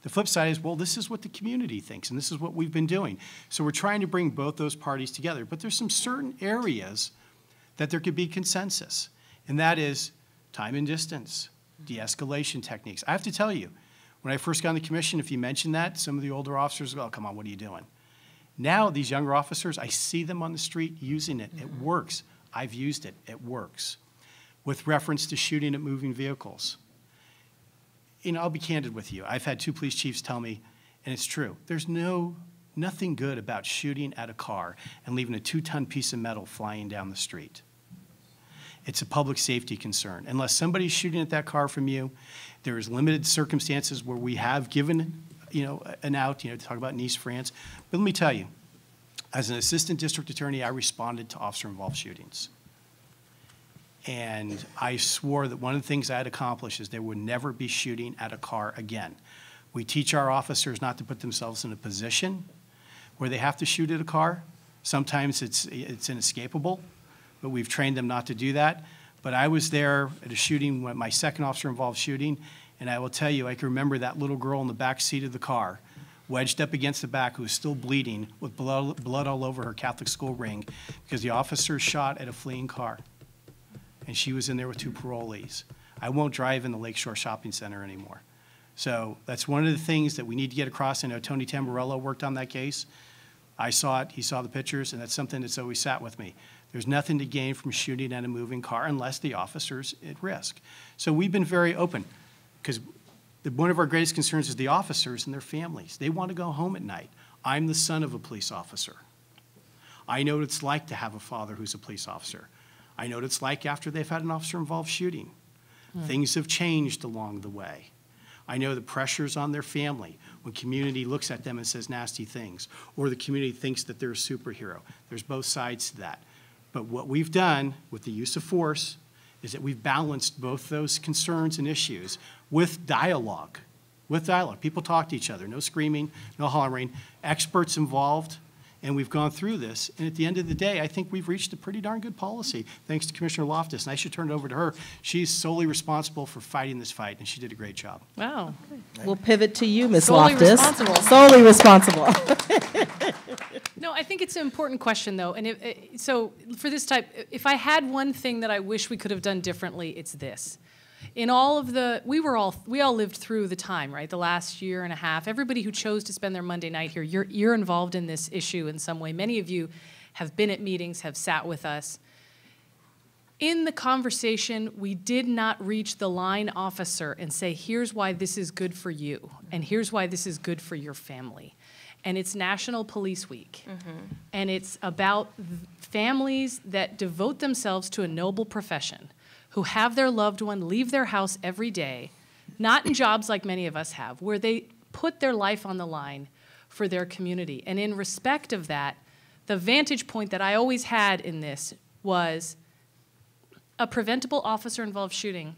The flip side is, well, this is what the community thinks, and this is what we've been doing. So we're trying to bring both those parties together. But there's some certain areas that there could be consensus, and that is time and distance, de-escalation techniques. I have to tell you, when I first got on the commission, if you mentioned that, some of the older officers go, oh, come on, what are you doing? Now these younger officers, I see them on the street using it. It works. I've used it. It works. With reference to shooting at moving vehicles. You know, I'll be candid with you. I've had two police chiefs tell me, and it's true, there's no, nothing good about shooting at a car and leaving a two-ton piece of metal flying down the street. It's a public safety concern. Unless somebody's shooting at that car from you, there is limited circumstances where we have given, you know, an out, you know, to talk about Nice, France. But let me tell you, As an assistant district attorney, I responded to officer-involved shootings. And I swore that one of the things I had accomplished is there would never be shooting at a car again. We teach our officers not to put themselves in a position where they have to shoot at a car. Sometimes it's, it's inescapable, but we've trained them not to do that. But I was there at a shooting, when my second officer-involved shooting, and I will tell you, I can remember that little girl in the back seat of the car, wedged up against the back, who was still bleeding with blood, blood all over her Catholic school ring, because the officer shot at a fleeing car. And she was in there with two parolees. I won't drive in the Lakeshore Shopping Center anymore. So that's one of the things that we need to get across. I know Tony Tamburello worked on that case. I saw it, he saw the pictures, and that's something that's always sat with me. There's nothing to gain from shooting at a moving car unless the officer's at risk. So we've been very open, because one of our greatest concerns is the officers and their families. They want to go home at night. I'm the son of a police officer. I know what it's like to have a father who's a police officer. I know what it's like after they've had an officer-involved shooting. Mm. Things have changed along the way. I know the pressures on their family when community looks at them and says nasty things, or the community thinks that they're a superhero. There's both sides to that. But what we've done with the use of force is that we've balanced both those concerns and issues with dialogue, with dialogue. People talk to each other, no screaming, no hollering, experts involved, and we've gone through this. And at the end of the day, I think we've reached a pretty darn good policy, thanks to Commissioner Loftus, and I should turn it over to her. She's solely responsible for fighting this fight, and she did a great job. Wow. Okay. We'll pivot to you, Miz Loftus. Solely responsible. Solely responsible. No, I think it's an important question, though. And it, it, so for this type, if I had one thing that I wish we could have done differently, it's this. In all of the, we were all, we all lived through the time, right? The last year and a half. Everybody who chose to spend their Monday night here, you're, you're involved in this issue in some way. Many of you have been at meetings, have sat with us. In the conversation, we did not reach the line officer and say, here's why this is good for you, and here's why this is good for your family. And it's National Police Week. Mm-hmm. And it's about families that devote themselves to a noble profession, who have their loved one leave their house every day, not in jobs like many of us have, where they put their life on the line for their community. And in respect of that, the vantage point that I always had in this was a preventable officer-involved shooting.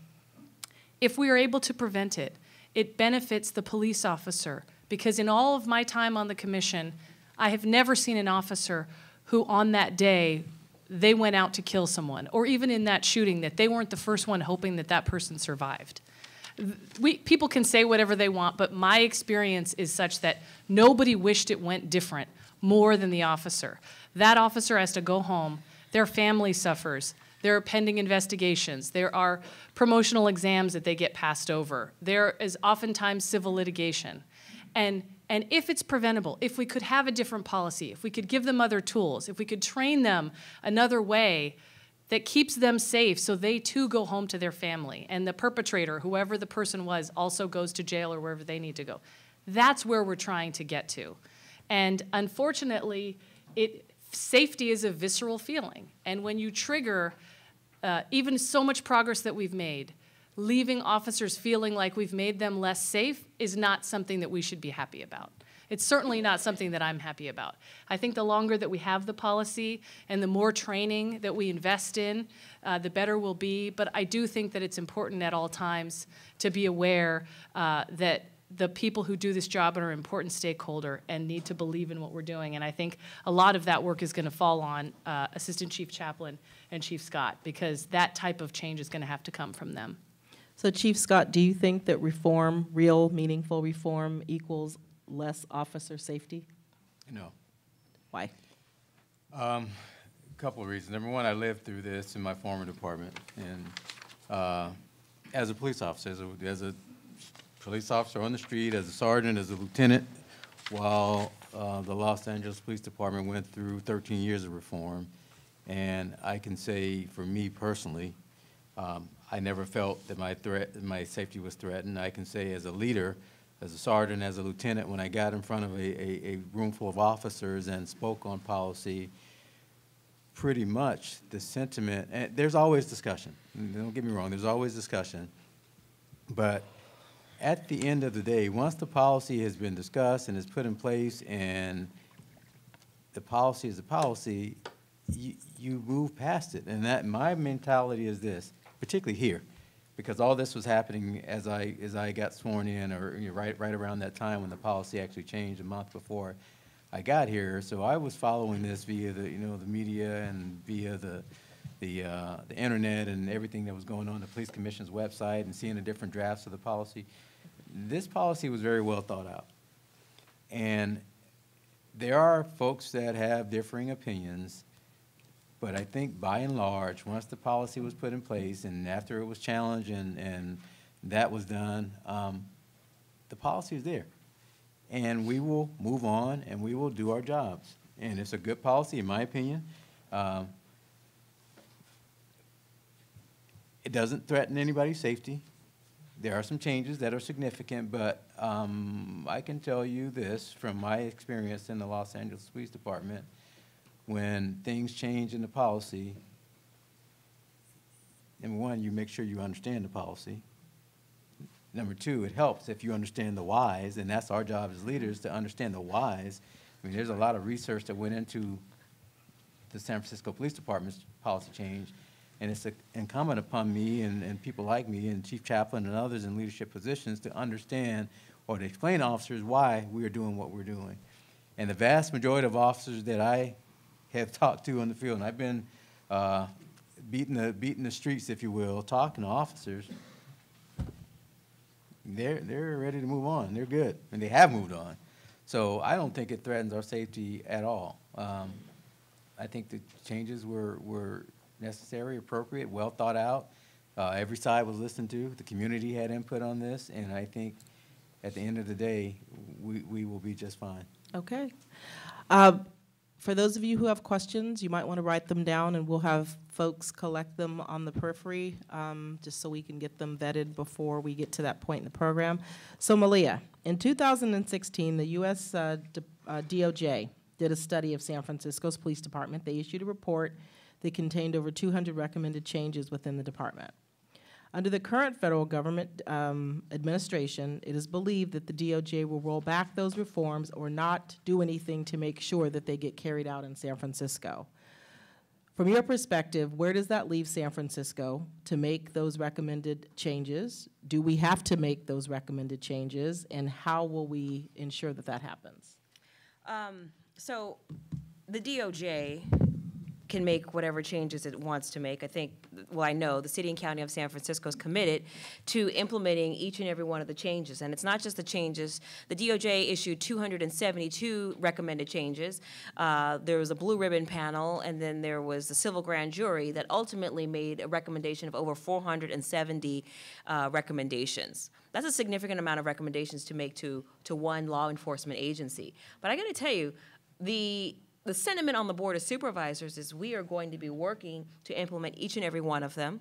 If we are able to prevent it, it benefits the police officer, because in all of my time on the commission, I have never seen an officer who on that day they went out to kill someone, or even in that shooting that they weren't the first one hoping that that person survived. We, people can say whatever they want, but my experience is such that nobody wished it went different more than the officer. That officer has to go home, their family suffers, there are pending investigations, there are promotional exams that they get passed over, there is oftentimes civil litigation. And, and if it's preventable, if we could have a different policy, if we could give them other tools, if we could train them another way that keeps them safe so they too go home to their family, and the perpetrator, whoever the person was, also goes to jail or wherever they need to go. That's where we're trying to get to. And unfortunately, it, safety is a visceral feeling. And when you trigger uh, even so much progress that we've made, leaving officers feeling like we've made them less safe is not something that we should be happy about. It's certainly not something that I'm happy about. I think the longer that we have the policy and the more training that we invest in, uh, the better we'll be. But I do think that it's important at all times to be aware uh, that the people who do this job are an important stakeholder and need to believe in what we're doing. And I think a lot of that work is going to fall on uh, Assistant Chief Chaplain and Chief Scott, because that type of change is going to have to come from them. So Chief Scott, do you think that reform, real meaningful reform, equals less officer safety? No. Why? Um, a couple of reasons. Number one, I lived through this in my former department, and uh, as a police officer, as a, as a police officer on the street, as a sergeant, as a lieutenant, while uh, the Los Angeles Police Department went through thirteen years of reform. And I can say for me personally, um, I never felt that my threat, my safety was threatened. I can say as a leader, as a sergeant, as a lieutenant, when I got in front of a, a, a room full of officers and spoke on policy, pretty much the sentiment, and there's always discussion. Don't get me wrong, there's always discussion. But at the end of the day, once the policy has been discussed and is put in place and the policy is the policy, you, you move past it. And that my mentality is this, particularly here, because all this was happening as I as I got sworn in, or you know, right right around that time when the policy actually changed a month before I got here. So I was following this via the you know the media and via the the uh, the internet and everything that was going on the police commission's website and seeing the different drafts of the policy. This policy was very well thought out, and there are folks that have differing opinions. But I think by and large, once the policy was put in place and after it was challenged and, and that was done, um, the policy is there. And we will move on and we will do our jobs. And it's a good policy, in my opinion. Um, it doesn't threaten anybody's safety. There are some changes that are significant, but um, I can tell you this from my experience in the Los Angeles Police Department. When things change in the policy, number one, you make sure you understand the policy. Number two, it helps if you understand the whys, and that's our job as leaders, to understand the whys. I mean, there's a lot of research that went into the San Francisco Police Department's policy change, and it's incumbent upon me and, and people like me and Chief Chaplain and others in leadership positions to understand or to explain to officers why we are doing what we're doing. And the vast majority of officers that I have talked to on the field, and I've been uh, beating the beating the streets, if you will, talking to officers. They're they're ready to move on. They're good, and they have moved on. So I don't think it threatens our safety at all. Um, I think the changes were were necessary, appropriate, well thought out. Uh, every side was listened to. The community had input on this, and I think at the end of the day, we we will be just fine. Okay. Um For those of you who have questions, you might want to write them down, and we'll have folks collect them on the periphery, um, just so we can get them vetted before we get to that point in the program. So Malia, in two thousand sixteen, the U S Uh, uh, D O J did a study of San Francisco's police department. They issued a report that contained over two hundred recommended changes within the department. Under the current federal government um, administration, it is believed that the D O J will roll back those reforms or not do anything to make sure that they get carried out in San Francisco. From your perspective, where does that leave San Francisco to make those recommended changes? Do we have to make those recommended changes, and how will we ensure that that happens? Um, so the D O J can make whatever changes it wants to make. I think, well, I know the city and county of San Francisco is committed to implementing each and every one of the changes. And it's not just the changes. The D O J issued two hundred seventy-two recommended changes. Uh, there was a blue ribbon panel, and then there was the civil grand jury that ultimately made a recommendation of over four hundred seventy uh, recommendations. That's a significant amount of recommendations to make to, to one law enforcement agency. But I gotta tell you, the The sentiment on the Board of Supervisors is we are going to be working to implement each and every one of them.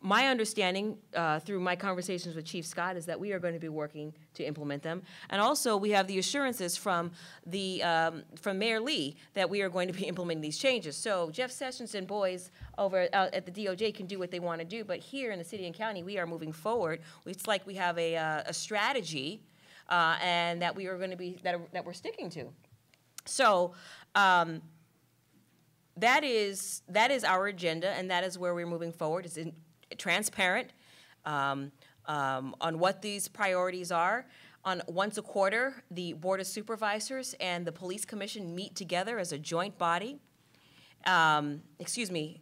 My understanding uh, through my conversations with Chief Scott is that we are going to be working to implement them. And also we have the assurances from, the, um, from Mayor Lee that we are going to be implementing these changes. So Jeff Sessions and boys over at the D O J can do what they want to do, but here in the city and county we are moving forward. It's like we have a, uh, a strategy uh, and that we are going to be, that, that we're sticking to. So um, that is that is our agenda, and that is where we're moving forward. It's in, transparent um, um, on what these priorities are. On once a quarter, the Board of Supervisors and the Police Commission meet together as a joint body. Um, excuse me.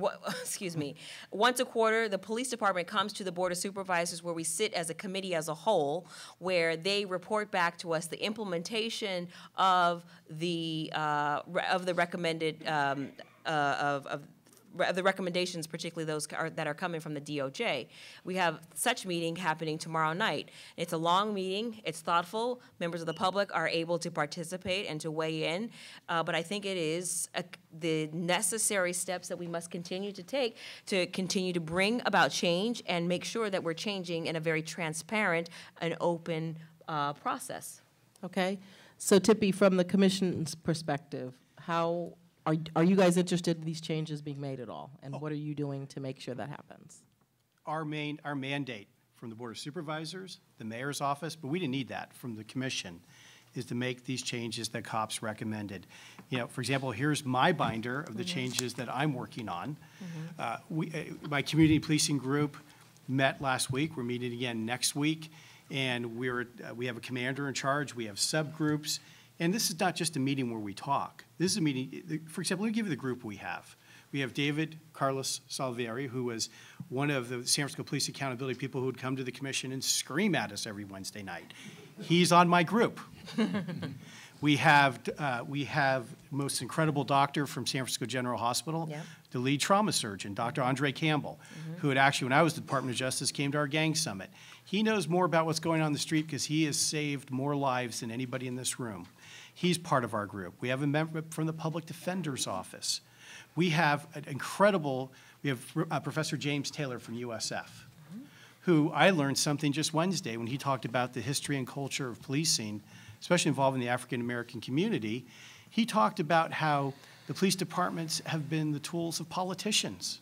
What, excuse me. Once a quarter, the police department comes to the Board of Supervisors where we sit as a committee as a whole, where they report back to us the implementation of the uh, of the recommended um, uh, of, of of the recommendations, particularly those are, that are coming from the D O J. We have such meeting happening tomorrow night. It's a long meeting. It's thoughtful. Members of the public are able to participate and to weigh in. Uh, but I think it is a, the necessary steps that we must continue to take to continue to bring about change and make sure that we're changing in a very transparent and open uh, process. Okay. So, Tippy, from the commission's perspective, how Are, are you guys interested in these changes being made at all? And oh. What are you doing to make sure that happens? Our main, our mandate from the Board of Supervisors, the mayor's office, but we didn't need that from the commission, is to make these changes that COPS recommended. You know, for example, here's my binder of the changes that I'm working on. Mm-hmm. uh, we, uh, my community policing group met last week. We're meeting again next week, and we're uh, we have a commander in charge. We have subgroups, and this is not just a meeting where we talk. This is a meeting. For example, let me give you the group we have. We have David Carlos Salvieri, who was one of the San Francisco Police Accountability people who would come to the commission and scream at us every Wednesday night. He's on my group. we have uh, we have most incredible doctor from San Francisco General Hospital, yep. the lead trauma surgeon, Doctor Andre Campbell, mm-hmm. who had actually, when I was the Department of Justice, came to our gang summit. He knows more about what's going on in the street because he has saved more lives than anybody in this room. He's part of our group. We have a member from the Public Defender's Office. We have an incredible, we have uh, Professor James Taylor from U S F, mm-hmm. who I learned something just Wednesday when he talked about the history and culture of policing, especially involving the African American community. He talked about how the police departments have been the tools of politicians.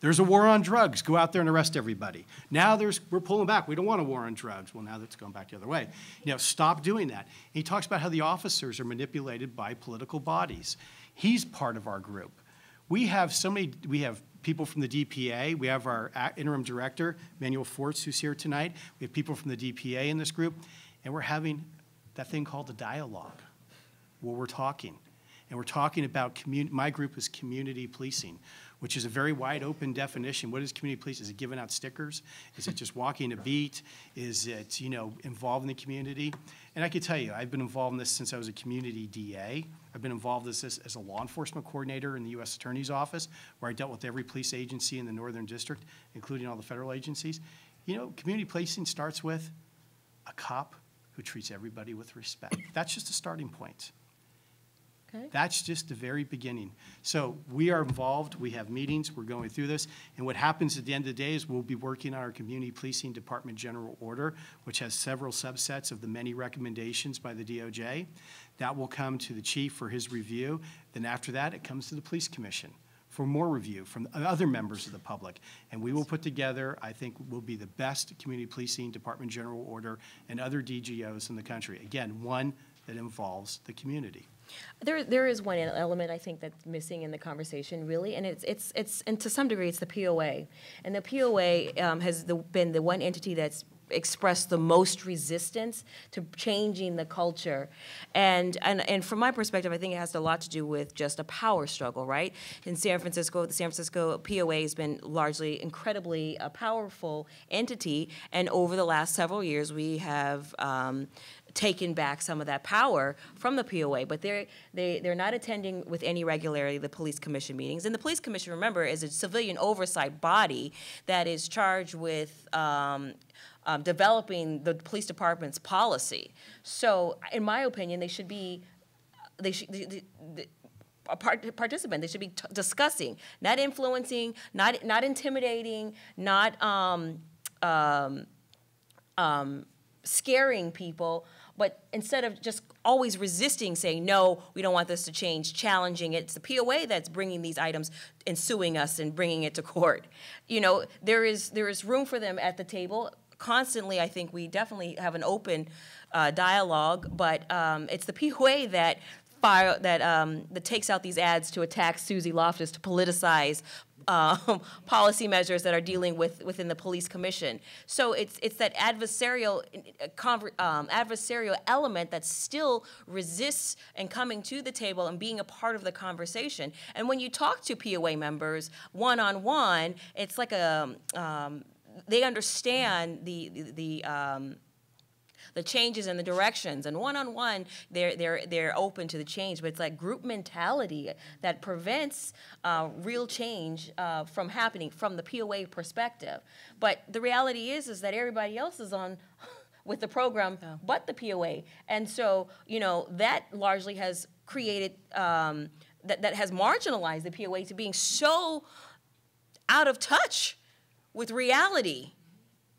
There's a war on drugs, go out there and arrest everybody. Now there's, we're pulling back, we don't want a war on drugs. Well, now that's going back the other way. You know, stop doing that. And he talks about how the officers are manipulated by political bodies. He's part of our group. We have so many, we have people from the D P A, we have our interim director, Manuel Forts, who's here tonight, we have people from the D P A in this group, and we're having that thing called a dialogue, where we're talking. And we're talking about, my group is community policing, which is a very wide open definition. What is community policing? Is it giving out stickers? Is it just walking a beat? Is it, you know, involved in the community? And I can tell you, I've been involved in this since I was a community D A. I've been involved as, as a law enforcement coordinator in the U S Attorney's Office, where I dealt with every police agency in the Northern District, including all the federal agencies. You know, community policing starts with a cop who treats everybody with respect. That's just a starting point. Okay. That's just the very beginning. So we are involved, we have meetings, we're going through this, and what happens at the end of the day is we'll be working on our Community Policing Department General Order, which has several subsets of the many recommendations by the D O J. That will come to the chief for his review. Then after that, it comes to the police commission for more review from other members of the public. And we will put together, I think, will be the best Community Policing Department General Order and other D G Os in the country. Again, one that involves the community. There, there is one element I think that's missing in the conversation, really, and it's, it's, it's, and to some degree, it's the P O A, and the P O A um, has the, been the one entity that's expressed the most resistance to changing the culture, and and and from my perspective, I think it has a lot to do with just a power struggle, right? In San Francisco, the San Francisco P O A has been largely incredibly a powerful entity, and over the last several years, we have. Um, taken back some of that power from the P O A, but they're, they, they're not attending with any regularity the police commission meetings. And the police commission, remember, is a civilian oversight body that is charged with um, um, developing the police department's policy. So in my opinion, they should be, they should, the, the, the, a part, participant. They should be t discussing, not influencing, not, not intimidating, not um, um, um, scaring people, but instead of just always resisting, saying, no, we don't want this to change, challenging it. It's the P O A that's bringing these items and suing us and bringing it to court. You know, there is, there is room for them at the table. Constantly, I think we definitely have an open uh, dialogue, but um, it's the P O A that fire, that, um, that takes out these ads to attack Suzy Loftus, to politicize Um, policy measures that are dealing with within the police commission. So it's it's that adversarial um, adversarial element that still resists and coming to the table and being a part of the conversation. And when you talk to P O A members one on one, it's like a um, they understand the the. the um, the changes and the directions, and one-on-one, -on -one, they're, they're, they're open to the change, but it's like group mentality that prevents uh, real change uh, from happening from the P O A perspective. But the reality is, is that everybody else is on with the program oh. but the P O A, and so, you know, that largely has created, um, that, that has marginalized the P O A to being so out of touch with reality.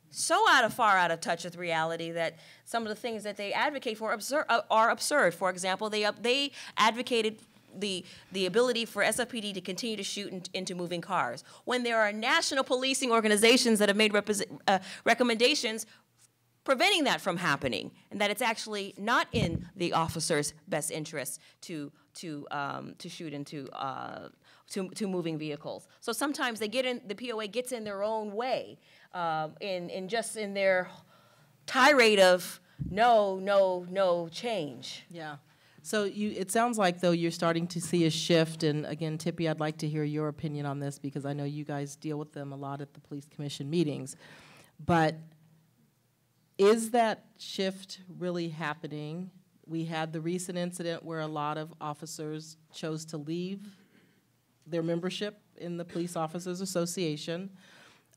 So out of far out of touch with reality that some of the things that they advocate for absur are absurd. For example, they, uh, they advocated the, the ability for S F P D to continue to shoot in, into moving cars when there are national policing organizations that have made uh, recommendations preventing that from happening, and that it's actually not in the officer's best interest to to um, to shoot into uh, to to moving vehicles. So sometimes they get in, the P O A gets in their own way, uh, in in just in their tirade of no, no, no change. Yeah. So you, it sounds like, though, you're starting to see a shift, and again, Tippy, I'd like to hear your opinion on this, because I know you guys deal with them a lot at the police commission meetings. But is that shift really happening? We had the recent incident where a lot of officers chose to leave their membership in the Police Officers Association.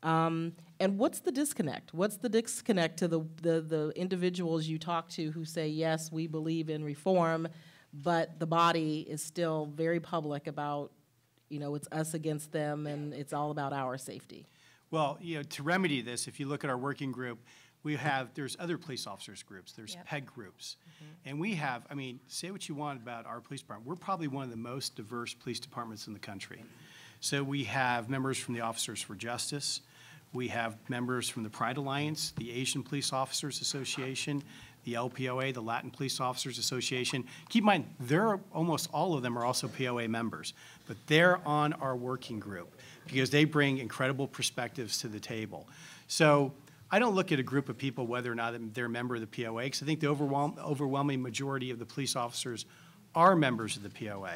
Um, and what's the disconnect? What's the disconnect to the, the, the individuals you talk to who say, yes, we believe in reform, but the body is still very public about, you know, it's us against them and it's all about our safety? Well, you know, to remedy this, if you look at our working group, we have, there's other police officers groups, there's yep. P E G groups. Mm-hmm. And we have, I mean, say what you want about our police department, we're probably one of the most diverse police departments in the country. So we have members from the Officers for Justice, we have members from the Pride Alliance, the Asian Police Officers Association, the L P O A, the Latin Police Officers Association. Keep in mind, they're, almost all of them are also P O A members, but they're on our working group because they bring incredible perspectives to the table. So I don't look at a group of people whether or not they're a member of the P O A, because I think the overwhelm, overwhelming majority of the police officers are members of the P O A.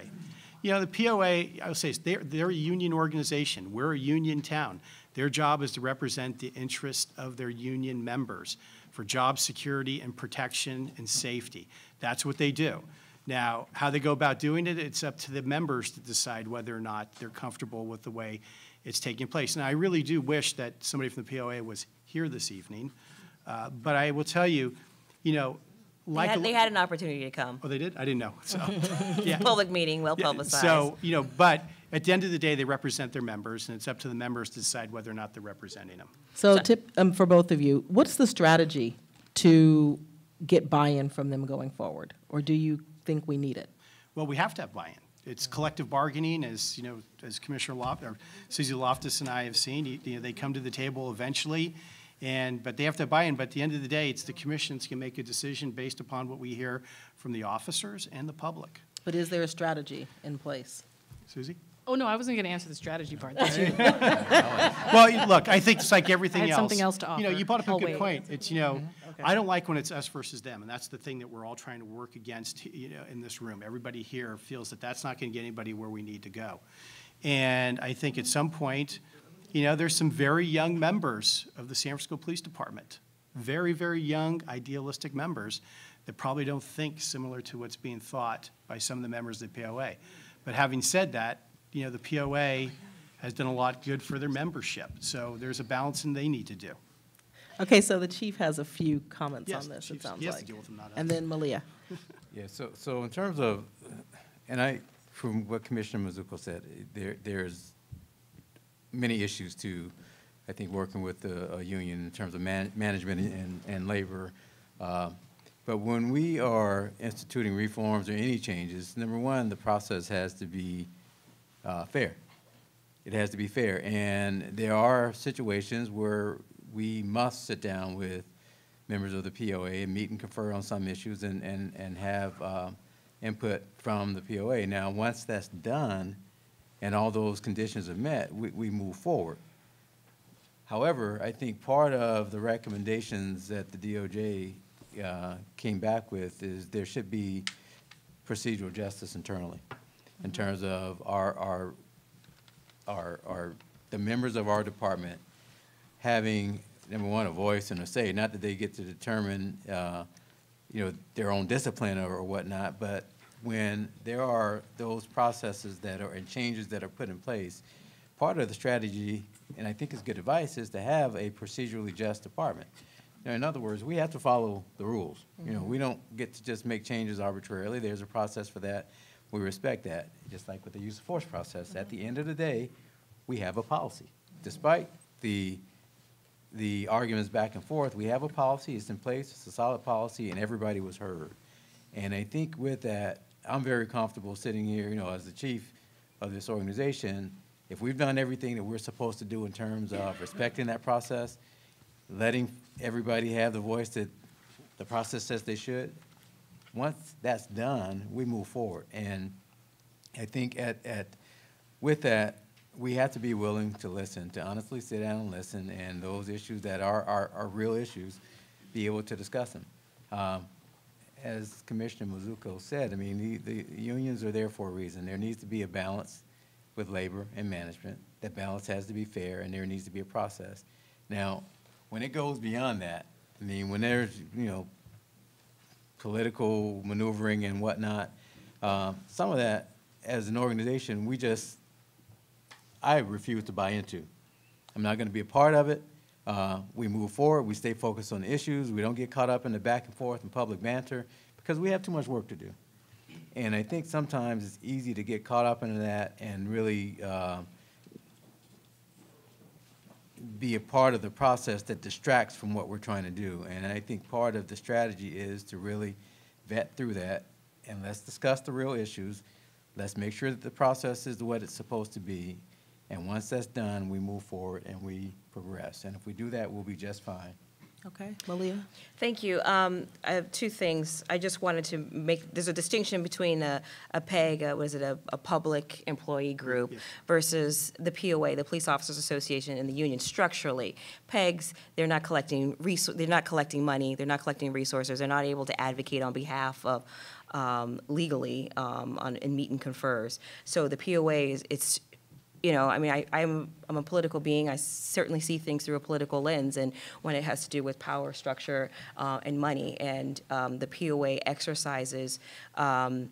You know, the P O A, I would say, they're, they're a union organization. We're a union town. Their job is to represent the interest of their union members for job security and protection and safety. That's what they do. Now, how they go about doing it, it's up to the members to decide whether or not they're comfortable with the way it's taking place. And I really do wish that somebody from the P O A was here this evening. Uh, but I will tell you, you know, like they, had, they had an opportunity to come. Oh, they did? I didn't know. So, yeah. Public meeting, well publicized. So, you know, but at the end of the day, they represent their members, and it's up to the members to decide whether or not they're representing them. So, so. Tip um, for both of you, what's the strategy to get buy-in from them going forward, or do you think we need it? Well, we have to have buy-in. It's collective bargaining, as you know, as Commissioner Loftus, or Suzy Loftus and I have seen. You know, they come to the table eventually. And, but they have to buy in, but at the end of the day, it's the commissions can make a decision based upon what we hear from the officers and the public. But is there a strategy in place? Suzy? Oh, no, I wasn't going to answer the strategy part. That's you. Well, look, I think it's like everything I had else. something else to offer. You know, you brought up I'll a good wait. point. It's, you know, okay. I don't like when it's us versus them, and that's the thing that we're all trying to work against, you know, in this room. Everybody here feels that that's not going to get anybody where we need to go. And I think at some point, you know, there's some very young members of the San Francisco Police Department, very, very young, idealistic members that probably don't think similar to what's being thought by some of the members of the P O A. But having said that, you know, the P O A has done a lot good for their membership. So there's a balancing they need to do. Okay, so the chief has a few comments yes, on this, it sounds like. To deal with them, not and us. Then Malia. yeah, so, so in terms of, and I, from what Commissioner Mazzucco said, there, there's, many issues to, I think, working with the uh, union in terms of man management and, and labor. Uh, but when we are instituting reforms or any changes, number one, the process has to be uh, fair. It has to be fair. And there are situations where we must sit down with members of the P O A and meet and confer on some issues and, and, and have uh, input from the P O A. Now, once that's done, and all those conditions are met, we, we move forward. However, I think part of the recommendations that the D O J uh, came back with is there should be procedural justice internally in terms of our, our, our, our, the members of our department having, number one, a voice and a say, not that they get to determine uh, you know, their own discipline or, or whatnot, but when there are those processes that are and changes that are put in place, part of the strategy, and I think it's good advice, is to have a procedurally just department. Now, in other words, we have to follow the rules. Mm-hmm. You know, we don't get to just make changes arbitrarily. There's a process for that. We respect that, just like with the use of force process. Mm-hmm. At the end of the day, we have a policy. Despite the the arguments back and forth, we have a policy. It's in place. It's a solid policy, and everybody was heard. And I think with that, I'm very comfortable sitting here, you know, as the chief of this organization. If we've done everything that we're supposed to do in terms of respecting that process, letting everybody have the voice that the process says they should. Once that's done, we move forward. And I think at, at with that, we have to be willing to listen, to honestly sit down and listen, and those issues that are, are, are real issues, be able to discuss them. Um, as Commissioner Mazzucco said, I mean, the, the unions are there for a reason. There needs to be a balance with labor and management. That balance has to be fair, and there needs to be a process. Now, when it goes beyond that, I mean, when there's, you know, political maneuvering and whatnot, uh, some of that, as an organization, we just, I refuse to buy into. I'm not going to be a part of it. Uh, we move forward. We stay focused on the issues. We don't get caught up in the back and forth and public banter because we have too much work to do. And I think sometimes it's easy to get caught up into that and really uh, be a part of the process that distracts from what we're trying to do. And I think part of the strategy is to really vet through that and let's discuss the real issues. Let's make sure that the process is what it's supposed to be. And once that's done, we move forward and we progress. And if we do that, we'll be just fine. Okay, Malia. Thank you. Um, I have two things. I just wanted to make, there's a distinction between a, a PEG, a, was it a, a public employee group, yes, versus the P O A, the Police Officers Association, and the union structurally. PEGs, they're not collecting resor- they're not collecting money, they're not collecting resources, they're not able to advocate on behalf of um, legally um, on in meet and confers. So the P O A is, it's, you know, I mean, I, I'm, I'm a political being. I certainly see things through a political lens, and when it has to do with power structure uh, and money, and um, the P O A exercises um,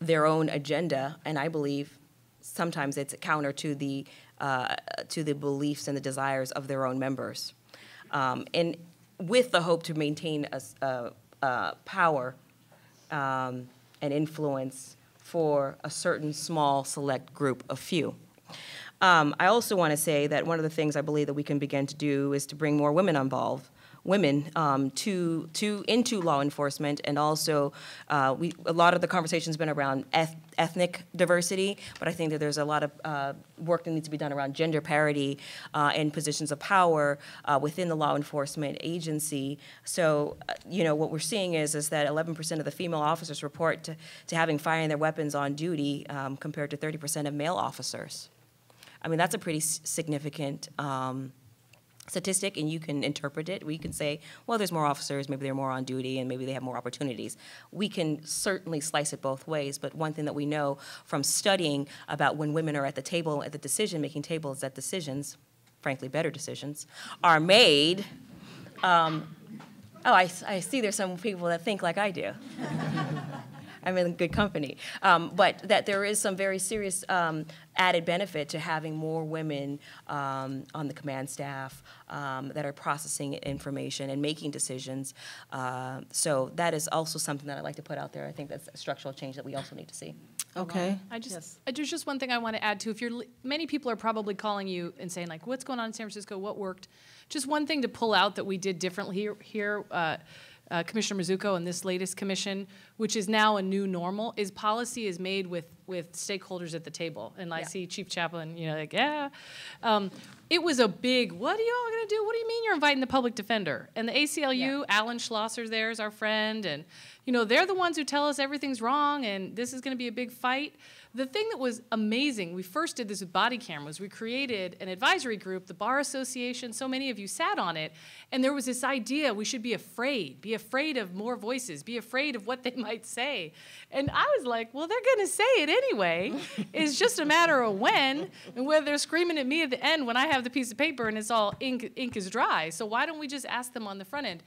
their own agenda, and I believe sometimes it's counter to the uh, to the beliefs and the desires of their own members, um, and with the hope to maintain a, a, a power um, and influence for a certain small select group of few. Um, I also want to say that one of the things I believe that we can begin to do is to bring more women involved, women um, to to into law enforcement, and also uh, we a lot of the conversation's been around eth ethnic diversity, but I think that there's a lot of uh, work that needs to be done around gender parity uh, and positions of power uh, within the law enforcement agency. So, uh, you know, what we're seeing is is that eleven percent of the female officers report to, to having firing their weapons on duty um, compared to thirty percent of male officers. I mean, that's a pretty s significant um, statistic, and you can interpret it. We can say, well, there's more officers, maybe they're more on duty, and maybe they have more opportunities. We can certainly slice it both ways, but one thing that we know from studying about when women are at the table, at the decision-making table, is that decisions, frankly, better decisions, are made. Um, oh, I, I see there's some people that think like I do. I'm in good company, um, but that there is some very serious um, added benefit to having more women um, on the command staff um, that are processing information and making decisions. Uh, so that is also something that I'd like to put out there. I think that's a structural change that we also need to see. Okay. I just, yes. I, there's just one thing I want to add too. If you're, many people are probably calling you and saying like, what's going on in San Francisco? What worked? Just one thing to pull out that we did differently here. here uh, Uh, Commissioner Mazzucco and this latest commission, which is now a new normal, is policy is made with with stakeholders at the table. And yeah. I see Chief Chaplain, you know, like, yeah. Um, it was a big, what are you all going to do? What do you mean you're inviting the public defender? And the A C L U, yeah. Alan Schlosser there is our friend. And, you know, they're the ones who tell us everything's wrong and this is going to be a big fight. The thing that was amazing, we first did this with body cameras. We created an advisory group, the Bar Association. So many of you sat on it. And there was this idea we should be afraid, be afraid of more voices, be afraid of what they might say. And I was like, well, they're going to say it anyway. It's just a matter of when, and whether they're screaming at me at the end when I have the piece of paper and it's all ink, ink is dry. So why don't we just ask them on the front end?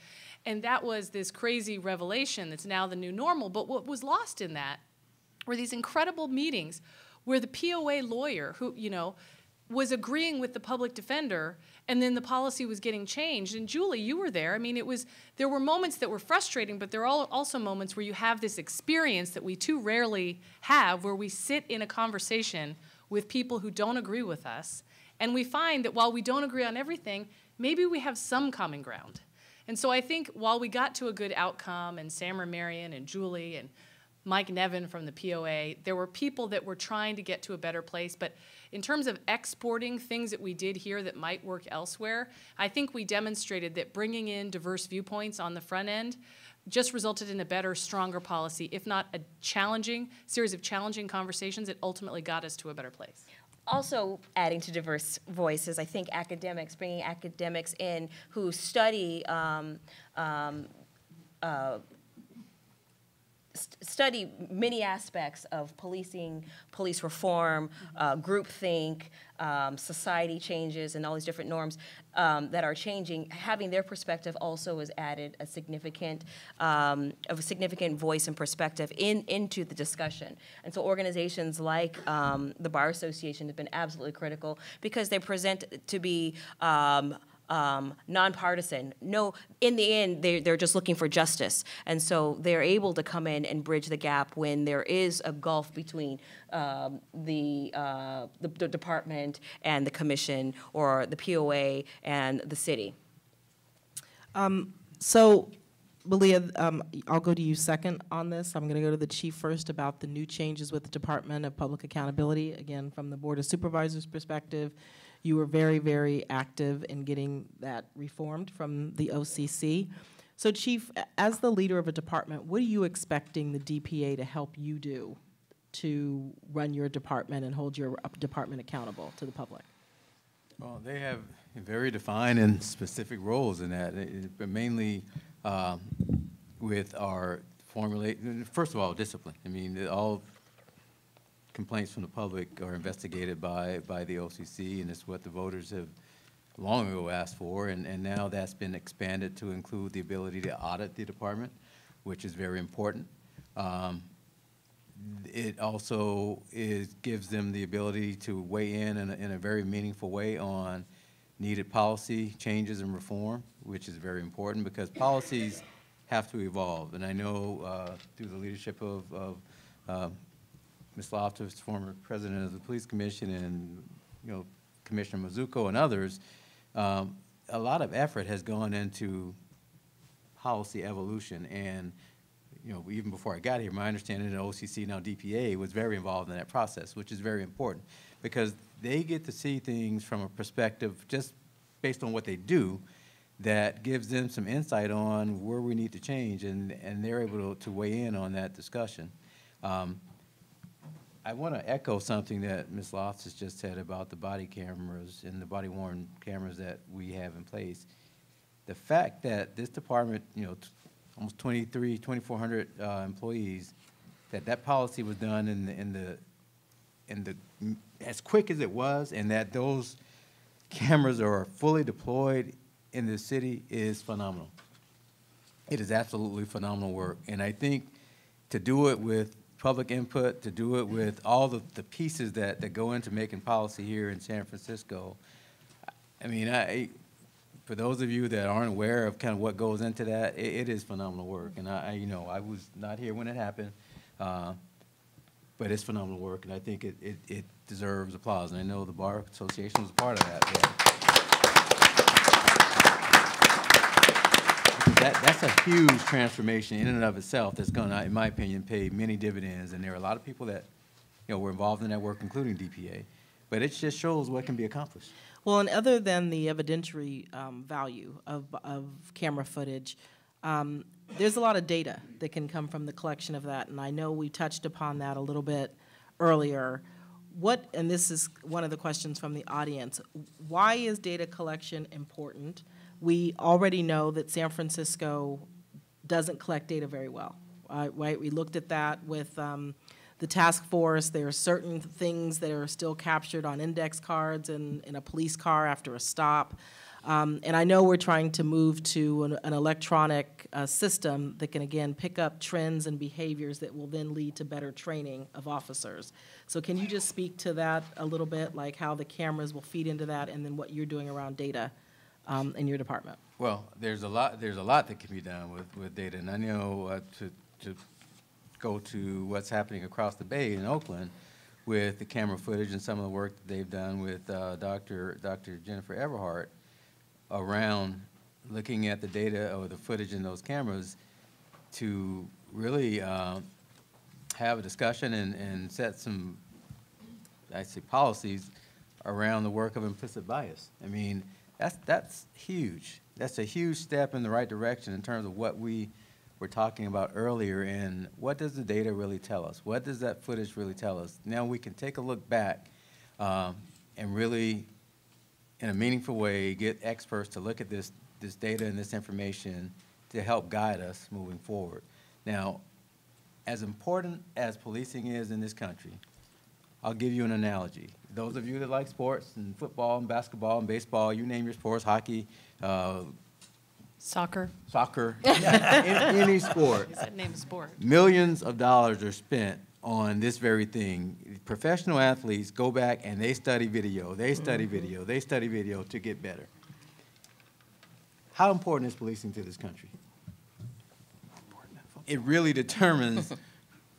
And that was this crazy revelation that's now the new normal. But what was lost in that were these incredible meetings where the P O A lawyer, who, you know, was agreeing with the public defender, and then the policy was getting changed. And Julie, you were there. I mean, it was, there were moments that were frustrating, but there are also moments where you have this experience that we too rarely have, where we sit in a conversation with people who don't agree with us, and we find that while we don't agree on everything, maybe we have some common ground. And so I think while we got to a good outcome, and Sam and Marion and Julie and Mike Nevin from the P O A. There were people that were trying to get to a better place, but in terms of exporting things that we did here that might work elsewhere, I think we demonstrated that bringing in diverse viewpoints on the front end just resulted in a better, stronger policy, if not a challenging, series of challenging conversations that ultimately got us to a better place. Also adding to diverse voices, I think academics, bringing academics in who study um, um, uh, study many aspects of policing, police reform, uh, groupthink, um, society changes, and all these different norms um, that are changing. Having their perspective also is added a significant, um, of a significant voice and perspective in into the discussion. And so organizations like um, the Bar Association have been absolutely critical because they present to be Um, Um, nonpartisan. No, in the end, they're, they're just looking for justice. And so they're able to come in and bridge the gap when there is a gulf between um, the, uh, the, the department and the commission or the P O A and the city. Um, so, Malia, um, I'll go to you second on this. I'm going to go to the chief first about the new changes with the Department of Public Accountability. Again, from the Board of Supervisors perspective, you were very, very active in getting that reformed from the O C C. So Chief, as the leader of a department, what are you expecting the D P A to help you do to run your department and hold your department accountable to the public? Well, they have very defined and specific roles in that, it, but mainly uh, with our formulate, first of all, discipline. I mean, all complaints from the public are investigated by, by the O C C, and it's what the voters have long ago asked for, and, and now that's been expanded to include the ability to audit the department, which is very important. Um, it also is, gives them the ability to weigh in in a, in a very meaningful way on needed policy changes and reform, which is very important because policies have to evolve. And I know uh, through the leadership of, of uh, Miz Loftus, former president of the Police Commission, and you know, Commissioner Mazzucco and others, um, a lot of effort has gone into policy evolution. And you know, even before I got here, my understanding of O C C, now D P A, was very involved in that process, which is very important because they get to see things from a perspective just based on what they do that gives them some insight on where we need to change, and, and they're able to, to weigh in on that discussion. Um, I want to echo something that Miz Loftus just said about the body cameras and the body-worn cameras that we have in place. The fact that this department, you know, almost twenty-three, twenty-four hundred uh, employees, that that policy was done in the, in the, in the, as quick as it was, and that those cameras are fully deployed in the city is phenomenal. It is absolutely phenomenal work, and I think to do it with public input, to do it with all the, the pieces that, that go into making policy here in San Francisco. I mean, I, for those of you that aren't aware of kind of what goes into that, it, it is phenomenal work. And I, I, you know, I was not here when it happened, uh, but it's phenomenal work, and I think it, it, it deserves applause. And I know the Bar Association was a part of that. That, that's a huge transformation in and of itself that's going to, in my opinion, pay many dividends. And there are a lot of people that, you know, were involved in that work, including D P A. But it just shows what can be accomplished. Well, and other than the evidentiary um, value of, of camera footage, um, there's a lot of data that can come from the collection of that. And I know we touched upon that a little bit earlier. What, and this is one of the questions from the audience, why is data collection important? We already know that San Francisco doesn't collect data very well, uh, right? We looked at that with um, the task force. There are certain things that are still captured on index cards and in a police car after a stop. Um, and I know we're trying to move to an, an electronic uh, system that can, again, pick up trends and behaviors that will then lead to better training of officers. So can you just speak to that a little bit, like how the cameras will feed into that and then what you're doing around data? Um, in your department? Well, there's a lot. There's a lot that can be done with, with data, and I know uh, to to go to what's happening across the Bay in Oakland with the camera footage and some of the work that they've done with uh, Doctor Doctor Jennifer Everhart around looking at the data or the footage in those cameras to really uh, have a discussion and, and set some, I'd say, policies around the work of implicit bias. I mean, that's, that's huge. That's a huge step in the right direction in terms of what we were talking about earlier, and what does the data really tell us? What does that footage really tell us? Now we can take a look back um, and really, in a meaningful way, get experts to look at this, this data and this information to help guide us moving forward. Now, as important as policing is in this country, I'll give you an analogy. Those of you that like sports and football and basketball and baseball, you name your sports, hockey, uh, soccer. Soccer. Yeah, any, any sport. Is that name a sport? Millions of dollars are spent on this very thing. Professional athletes go back and they study video, they study mm-hmm. video, they study video to get better. How important is policing to this country? It really determines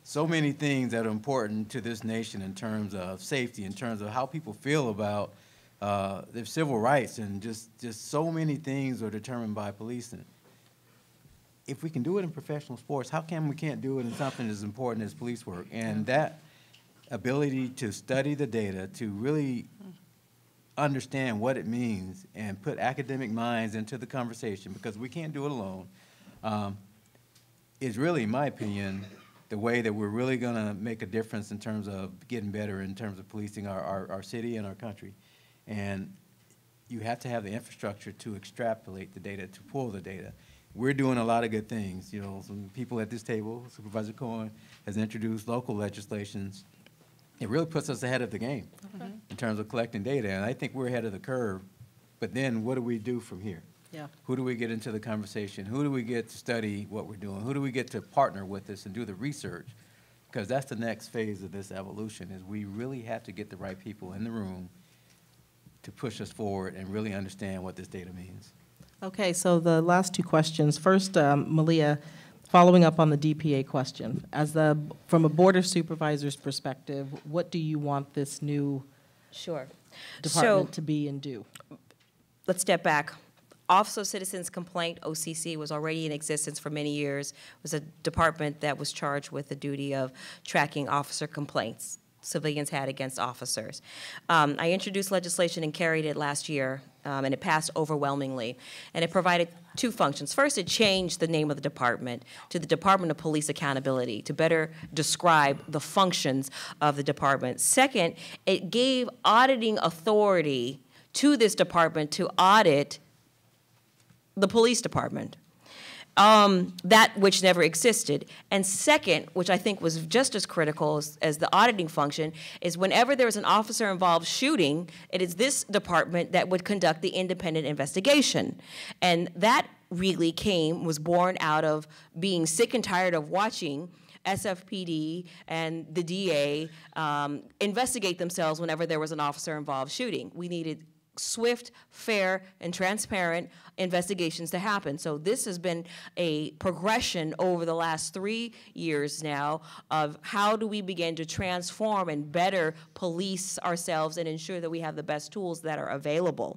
so many things that are important to this nation in terms of safety, in terms of how people feel about Uh, their civil rights, and just, just so many things are determined by policing. If we can do it in professional sports, how come we can't do it in something as important as police work? And that ability to study the data, to really understand what it means and put academic minds into the conversation, because we can't do it alone, um, is really, in my opinion, the way that we're really gonna make a difference in terms of getting better in terms of policing our, our, our city and our country. And you have to have the infrastructure to extrapolate the data, to pull the data. We're doing a lot of good things. You know, some people at this table, Supervisor Cohen, has introduced local legislations. It really puts us ahead of the game mm-hmm. in terms of collecting data. And I think we're ahead of the curve. But then what do we do from here? Yeah. Who do we get into the conversation? Who do we get to study what we're doing? Who do we get to partner with us and do the research? Because that's the next phase of this evolution, is we really have to get the right people in the room to push us forward and really understand what this data means. Okay, so the last two questions. First, um, Malia, following up on the D P A question, as the, from a Board of Supervisors perspective, what do you want this new sure. department so, to be and do? Let's step back. Office of Citizens Complaint, O C C, was already in existence for many years. It was a department that was charged with the duty of tracking officer complaints civilians had against officers. Um, I introduced legislation and carried it last year, um, and it passed overwhelmingly. And it provided two functions. First, it changed the name of the department to the Department of Police Accountability to better describe the functions of the department. Second, it gave auditing authority to this department to audit the police department. Um, that which never existed. And second, which I think was just as critical as, as the auditing function, is whenever there was an officer-involved shooting, it is this department that would conduct the independent investigation. And that really came, was born out of being sick and tired of watching S F P D and the D A um, investigate themselves whenever there was an officer-involved shooting. We needed swift, fair, and transparent investigations to happen. So this has been a progression over the last three years now of how do we begin to transform and better police ourselves and ensure that we have the best tools that are available.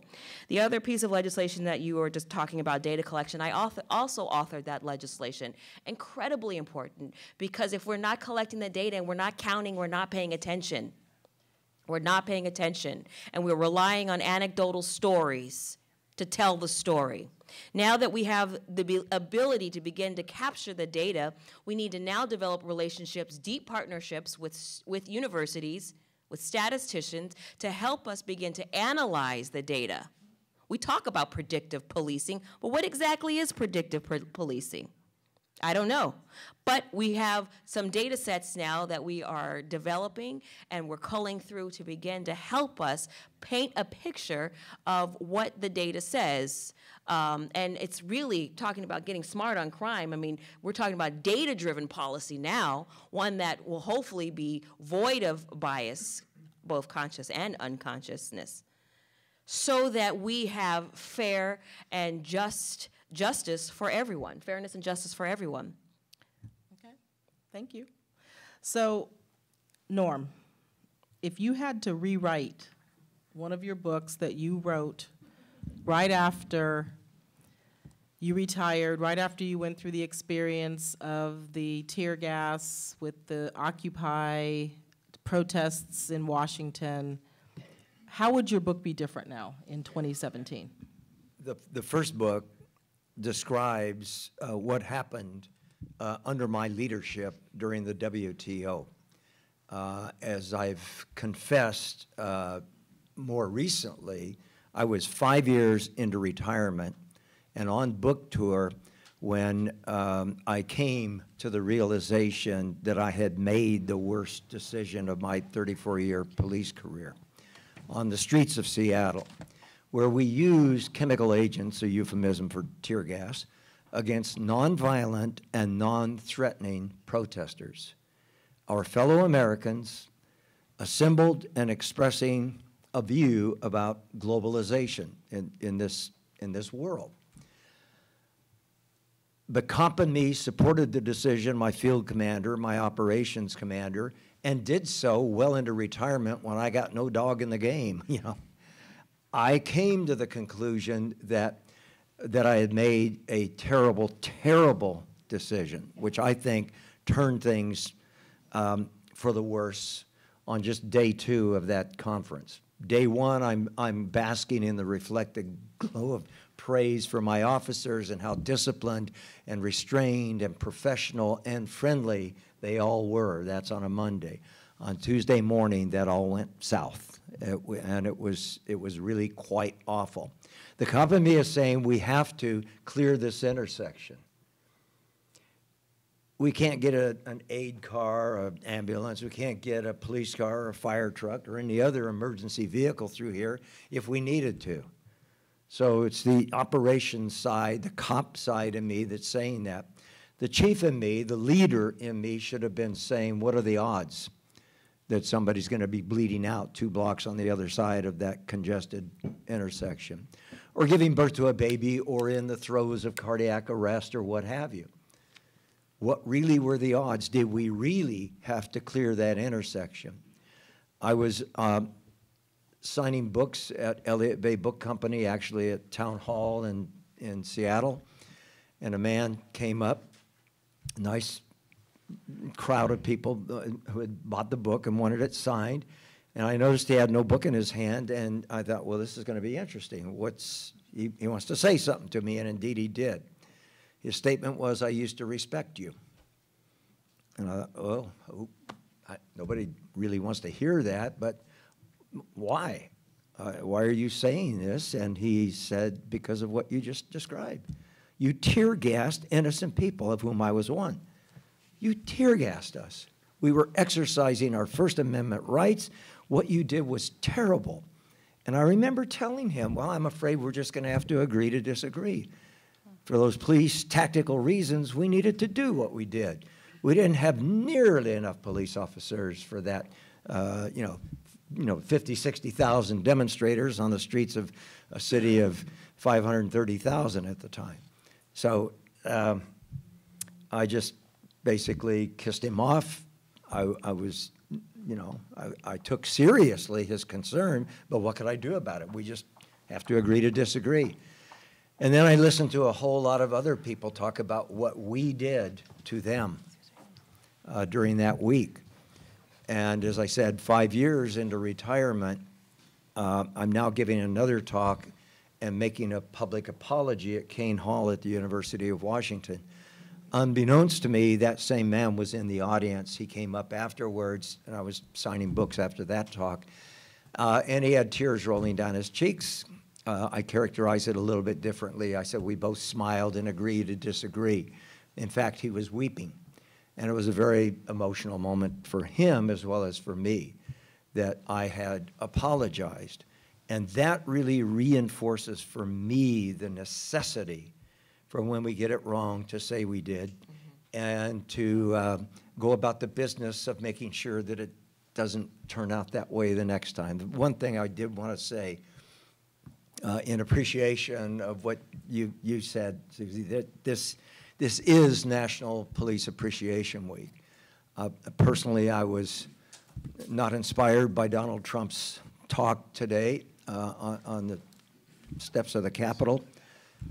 The other piece of legislation that you were just talking about, data collection, I also authored that legislation. Incredibly important, because if we're not collecting the data and we're not counting, we're not paying attention. We're not paying attention, and we're relying on anecdotal stories to tell the story. Now that we have the ability to begin to capture the data, we need to now develop relationships, deep partnerships with, with universities, with statisticians, to help us begin to analyze the data. We talk about predictive policing, but what exactly is predictive policing? I don't know, but we have some data sets now that we are developing and we're culling through to begin to help us paint a picture of what the data says. Um, and it's really talking about getting smart on crime. I mean, we're talking about data-driven policy now, one that will hopefully be void of bias, both conscious and unconsciousness, so that we have fair and just justice for everyone, fairness and justice for everyone. Okay, thank you. So, Norm, if you had to rewrite one of your books that you wrote right after You retired right after you went through the experience of the tear gas with the Occupy protests in Washington. How would your book be different now in twenty seventeen? The, the first book describes uh, what happened uh, under my leadership during the W T O. Uh, as I've confessed uh, more recently, I was five years into retirement and on book tour when um, I came to the realization that I had made the worst decision of my thirty-four year police career on the streets of Seattle, where we use chemical agents, a euphemism for tear gas, against nonviolent and non-threatening protesters, our fellow Americans assembled and expressing a view about globalization in, in, this, in this world. The C O P and me supported the decision, my field commander, my operations commander, and did so well into retirement when I got no dog in the game, you know. I came to the conclusion that, that I had made a terrible, terrible decision, which I think turned things um, for the worse on just day two of that conference. Day one, I'm, I'm basking in the reflected glow of praise for my officers and how disciplined and restrained and professional and friendly they all were. That's on a Monday. On Tuesday morning, that all went south. It, and it was, it was really quite awful. The C O P and me is saying we have to clear this intersection. We can't get a, an aid car, or an ambulance, we can't get a police car or a fire truck or any other emergency vehicle through here if we needed to. So it's the operations side, the C O P side in me that's saying that. The chief in me, the leader in me should have been saying, what are the odds that somebody's going to be bleeding out two blocks on the other side of that congested intersection, or giving birth to a baby, or in the throes of cardiac arrest, or what have you. What really were the odds? Did we really have to clear that intersection? I was uh, signing books at Elliott Bay Book Company, actually at Town Hall in, in Seattle, and a man came up, nice crowd of people who had bought the book and wanted it signed, and I noticed he had no book in his hand, and I thought, well, this is going to be interesting. What's he, he wants to say something to me, and indeed he did. His statement was, I used to respect you. And I thought, oh, oh I, nobody really wants to hear that, but why? Uh, why are you saying this? And he said, because of what you just described. You tear-gassed innocent people, of whom I was one. You tear-gassed us. We were exercising our First Amendment rights. What you did was terrible. And I remember telling him, well, I'm afraid we're just going to have to agree to disagree. For those police tactical reasons, we needed to do what we did. We didn't have nearly enough police officers for that, uh, you know, you know, fifty, sixty thousand demonstrators on the streets of a city of five hundred thirty thousand at the time. So um, I just basically kissed him off. I, I was, you know, I, I took seriously his concern, but what could I do about it? We just have to agree to disagree. And then I listened to a whole lot of other people talk about what we did to them uh, during that week. And as I said, five years into retirement, uh, I'm now giving another talk and making a public apology at Cain Hall at the University of Washington. Unbeknownst to me, that same man was in the audience. He came up afterwards, and I was signing books after that talk. Uh, and he had tears rolling down his cheeks. Uh, I characterized it a little bit differently. I said, we both smiled and agreed to disagree. In fact, he was weeping. And it was a very emotional moment for him as well as for me that I had apologized. And that really reinforces for me the necessity from when we get it wrong to say we did, mm-hmm. and to uh, go about the business of making sure that it doesn't turn out that way the next time. The one thing I did want to say uh, in appreciation of what you, you said, Suzy, that this, this is National Police Appreciation Week. Uh, personally, I was not inspired by Donald Trump's talk today uh, on, on the steps of the Capitol.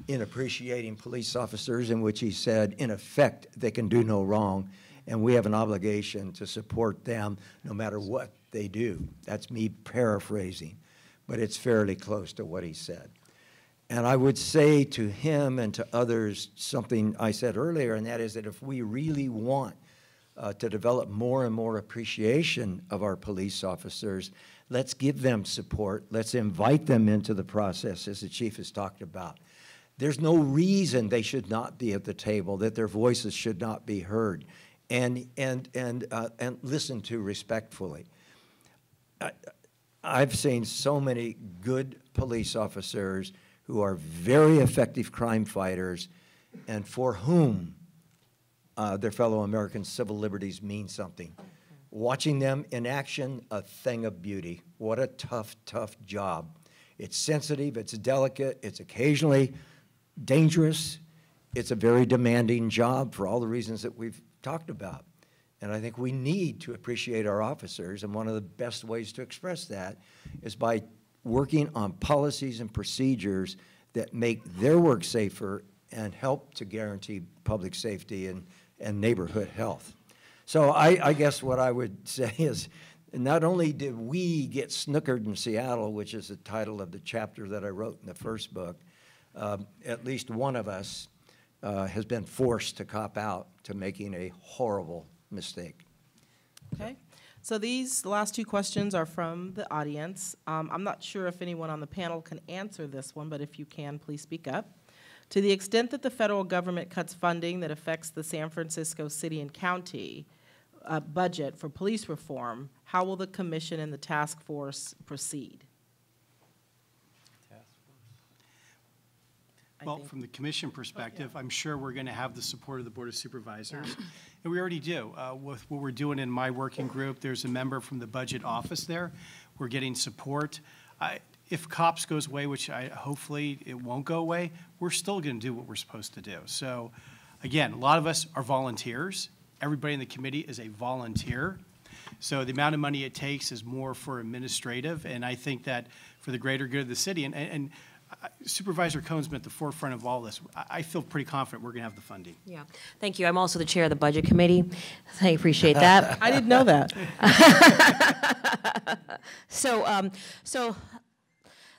in appreciating police officers, in which he said, in effect, they can do no wrong, and we have an obligation to support them no matter what they do. That's me paraphrasing, but it's fairly close to what he said. And I would say to him and to others something I said earlier, and that is that if we really want uh, to develop more and more appreciation of our police officers, let's give them support. Let's invite them into the process, as the chief has talked about. There's no reason they should not be at the table, that their voices should not be heard and, and, and, uh, and listened to respectfully. I, I've seen so many good police officers who are very effective crime fighters and for whom uh, their fellow American civil liberties mean something. Watching them in action, a thing of beauty. What a tough, tough job. It's sensitive, it's delicate, it's occasionally dangerous. It's a very demanding job for all the reasons that we've talked about. And I think we need to appreciate our officers, and one of the best ways to express that is by working on policies and procedures that make their work safer and help to guarantee public safety and, and neighborhood health. So I, I guess what I would say is, not only did we get snookered in Seattle, which is the title of the chapter that I wrote in the first book, um, at least one of us uh, has been forced to cop out to making a horrible mistake. Okay. So these last two questions are from the audience. Um, I'm not sure if anyone on the panel can answer this one, but if you can, please speak up. To the extent that the federal government cuts funding that affects the San Francisco city and county uh, budget for police reform, how will the commission and the task force proceed? Task force. Well, from the commission perspective, oh, yeah. I'm sure we're going to have the support of the Board of Supervisors. Yeah. And we already do. Uh, with what we're doing in my working group, there's a member from the budget office there. We're getting support. I, If COPS goes away, which I hopefully it won't go away, we're still going to do what we're supposed to do. So, again, a lot of us are volunteers. Everybody in the committee is a volunteer. So the amount of money it takes is more for administrative, and I think that for the greater good of the city. And, and, and uh, Supervisor Cohen's been at the forefront of all this. I, I feel pretty confident we're going to have the funding. Yeah. Thank you. I'm also the chair of the Budget Committee. I appreciate that. I didn't know that. so, um, so...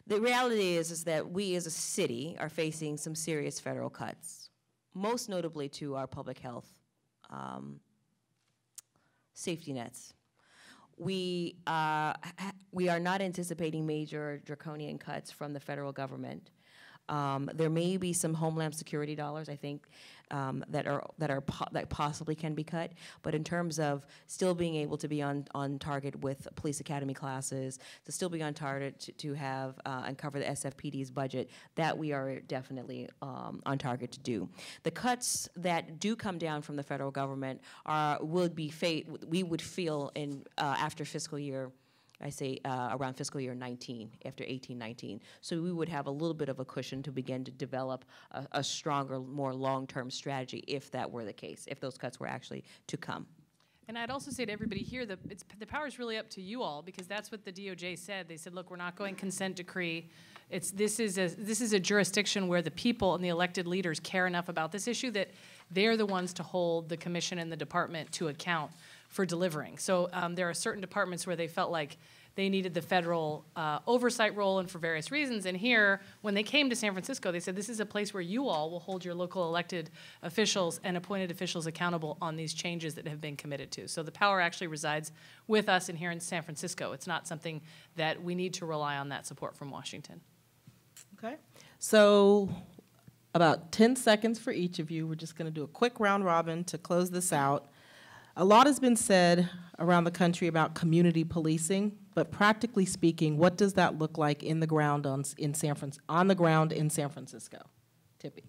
The reality is, is that we as a city are facing some serious federal cuts, most notably to our public health um, safety nets. We, uh, we are not anticipating major draconian cuts from the federal government. Um, there may be some Homeland Security dollars, I think, um, that are that are po that possibly can be cut. But in terms of still being able to be on on target with police academy classes, to still be on target to, to have uh, and cover the S F P D's budget, that we are definitely um, on target to do. The cuts that do come down from the federal government are would be fate. We would feel in uh, after fiscal year. I say uh, around fiscal year nineteen, after eighteen, nineteen. So we would have a little bit of a cushion to begin to develop a, a stronger, more long-term strategy if that were the case, if those cuts were actually to come. And I'd also say to everybody here that it's, the power is really up to you all, because that's what the D O J said. They said, look, we're not going consent decree. It's, this, is a, this is a jurisdiction where the people and the elected leaders care enough about this issue that they're the ones to hold the commission and the department to account for delivering. So um, there are certain departments where they felt like they needed the federal uh, oversight role and for various reasons. And here, when they came to San Francisco, they said, this is a place where you all will hold your local elected officials and appointed officials accountable on these changes that have been committed to. So the power actually resides with us and here in San Francisco. It's not something that we need to rely on that support from Washington. Okay, so about ten seconds for each of you. We're just gonna do a quick round robin to close this out. A lot has been said around the country about community policing, but practically speaking, what does that look like in the ground on in San Fran on the ground in San Francisco? Tippy.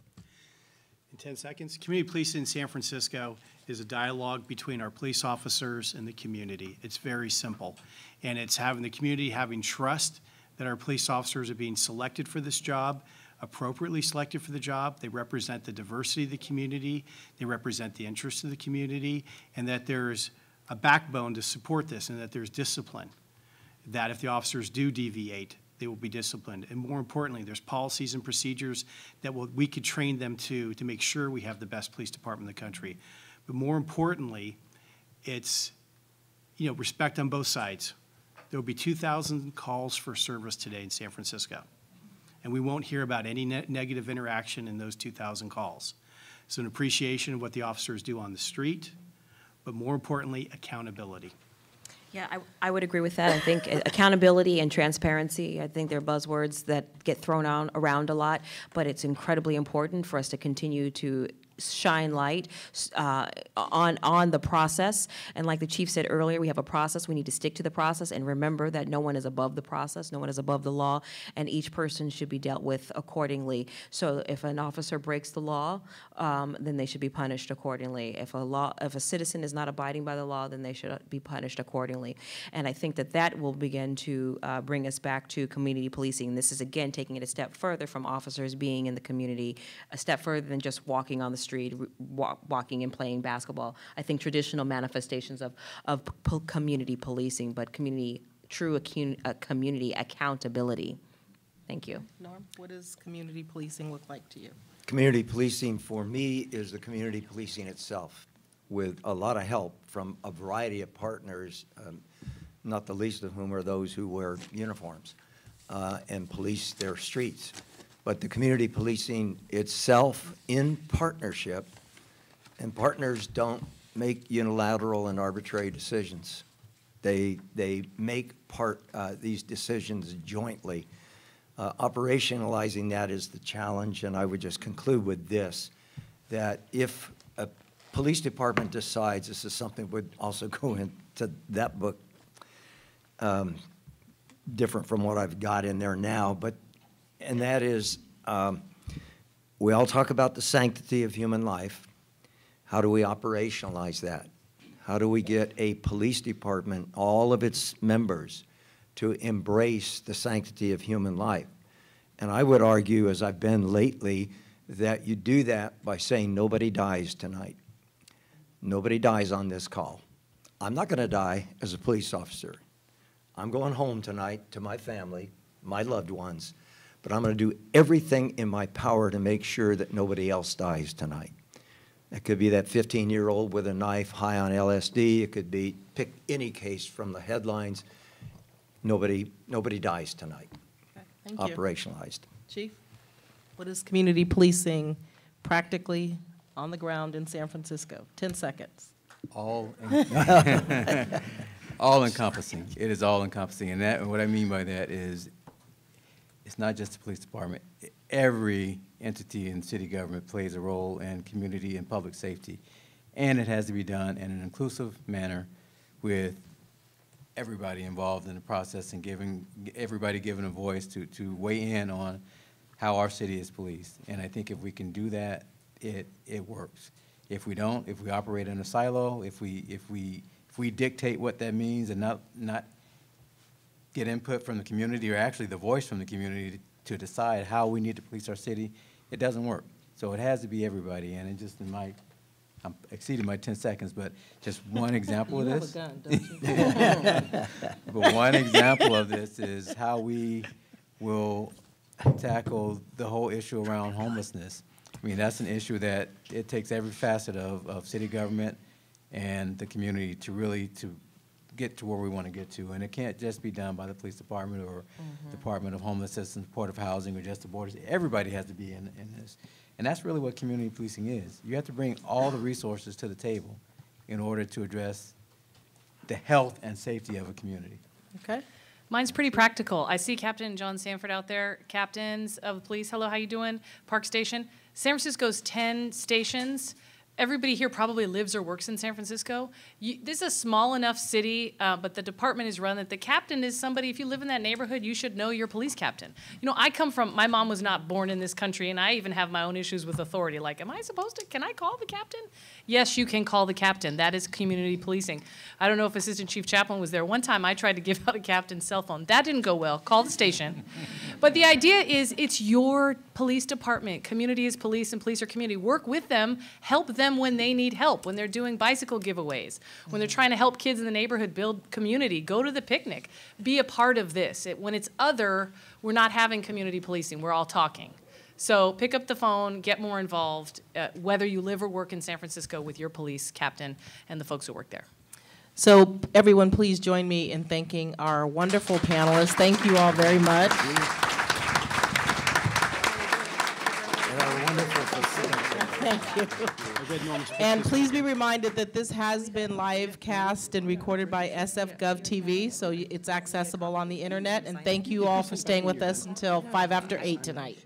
In ten seconds, community policing in San Francisco is a dialogue between our police officers and the community. It's very simple, and it's having the community having trust that our police officers are being selected for this job, appropriately selected for the job, they represent the diversity of the community, they represent the interests of the community, and that there's a backbone to support this and that there's discipline, that if the officers do deviate, they will be disciplined. And more importantly, there's policies and procedures that will, we could train them to to make sure we have the best police department in the country. But more importantly, it's, you know, respect on both sides. There will be two thousand calls for service today in San Francisco, and we won't hear about any ne negative interaction in those two thousand calls. So an appreciation of what the officers do on the street, but more importantly, accountability. Yeah, I, I would agree with that. I think accountability and transparency, I think they're buzzwords that get thrown on, around a lot, but it's incredibly important for us to continue to shine light uh, on on the process. And like the chief said earlier, we have a process. We need to stick to the process and remember that no one is above the process, no one is above the law, and each person should be dealt with accordingly. So if an officer breaks the law, um, then they should be punished accordingly. If a law, if a citizen is not abiding by the law, then they should be punished accordingly. And I think that that will begin to uh, bring us back to community policing. This is again taking it a step further from officers being in the community, a step further than just walking on the street, walk, walking and playing basketball. I think traditional manifestations of, of po community policing, but community, true acu uh, community accountability. Thank you. Norm, what does community policing look like to you? Community policing for me is the community policing itself, with a lot of help from a variety of partners, um, not the least of whom are those who wear uniforms uh, and police their streets. But the community policing itself in partnership, and partners don't make unilateral and arbitrary decisions. They, they make part, uh, these decisions jointly. Uh, operationalizing that is the challenge, and I would just conclude with this, that if a police department decides, this is something would also go into that book, um, different from what I've got in there now, but and that is, um, we all talk about the sanctity of human life. How do we operationalize that? How do we get a police department, all of its members, to embrace the sanctity of human life? And I would argue, as I've been lately, that you do that by saying nobody dies tonight. Nobody dies on this call. I'm not going to die as a police officer. I'm going home tonight to my family, my loved ones, but I'm going to do everything in my power to make sure that nobody else dies tonight. That could be that fifteen-year-old with a knife high on L S D. It could be, pick any case from the headlines. Nobody, nobody dies tonight. Okay, thank operationalized. You. Chief, what is community policing practically on the ground in San Francisco? Ten seconds. All en all encompassing. It is all encompassing, and that, and what I mean by that is, it's not just the police department. Every entity in city government plays a role in community and public safety, and it has to be done in an inclusive manner with everybody involved in the process and giving everybody given a voice to, to weigh in on how our city is policed. And I think if we can do that, it, it works. If we don't, if we operate in a silo, if we, if we, if we dictate what that means and not, not get input from the community, or actually the voice from the community, to decide how we need to police our city, it doesn't work. So it has to be everybody. And it just, in my, I'm exceeding my ten seconds, but just one example of this. You have a gun, don't you? But one example of this is how we will tackle the whole issue around homelessness. I mean, that's an issue that it takes every facet of, of city government and the community to really, to get to where we want to get to, and it can't just be done by the police department or mm-hmm. Department of Homeless Assistance, Board of Housing, or just the borders. Everybody has to be in, in this, and that's really what community policing is. You have to bring all the resources to the table in order to address the health and safety of a community. Okay. Mine's pretty practical. I see Captain John Sanford out there. Captains of the police, hello, how you doing? Park Station. San Francisco's ten stations. Everybody here probably lives or works in San Francisco. You, this is a small enough city, uh, but the department is run that the captain is somebody, if you live in that neighborhood, you should know your police captain. You know, I come from, my mom was not born in this country, and I even have my own issues with authority. Like, am I supposed to, can I call the captain? Yes, you can call the captain. That is community policing. I don't know if Assistant Chief Chaplain was there. One time I tried to give out a captain's cell phone. That didn't go well. Call the station. But the idea is it's your police department, community is police and police are community. Work with them, help them when they need help, when they're doing bicycle giveaways, mm-hmm. when they're trying to help kids in the neighborhood build community, go to the picnic, be a part of this. It, when it's other, we're not having community policing, we're all talking. So pick up the phone, get more involved, uh, whether you live or work in San Francisco with your police captain and the folks who work there. So everyone, please join me in thanking our wonderful panelists. Thank you all very much. Thank you. And please be reminded that this has been live cast and recorded by S F Gov T V, so it's accessible on the internet. And thank you all for staying with us until five after eight tonight.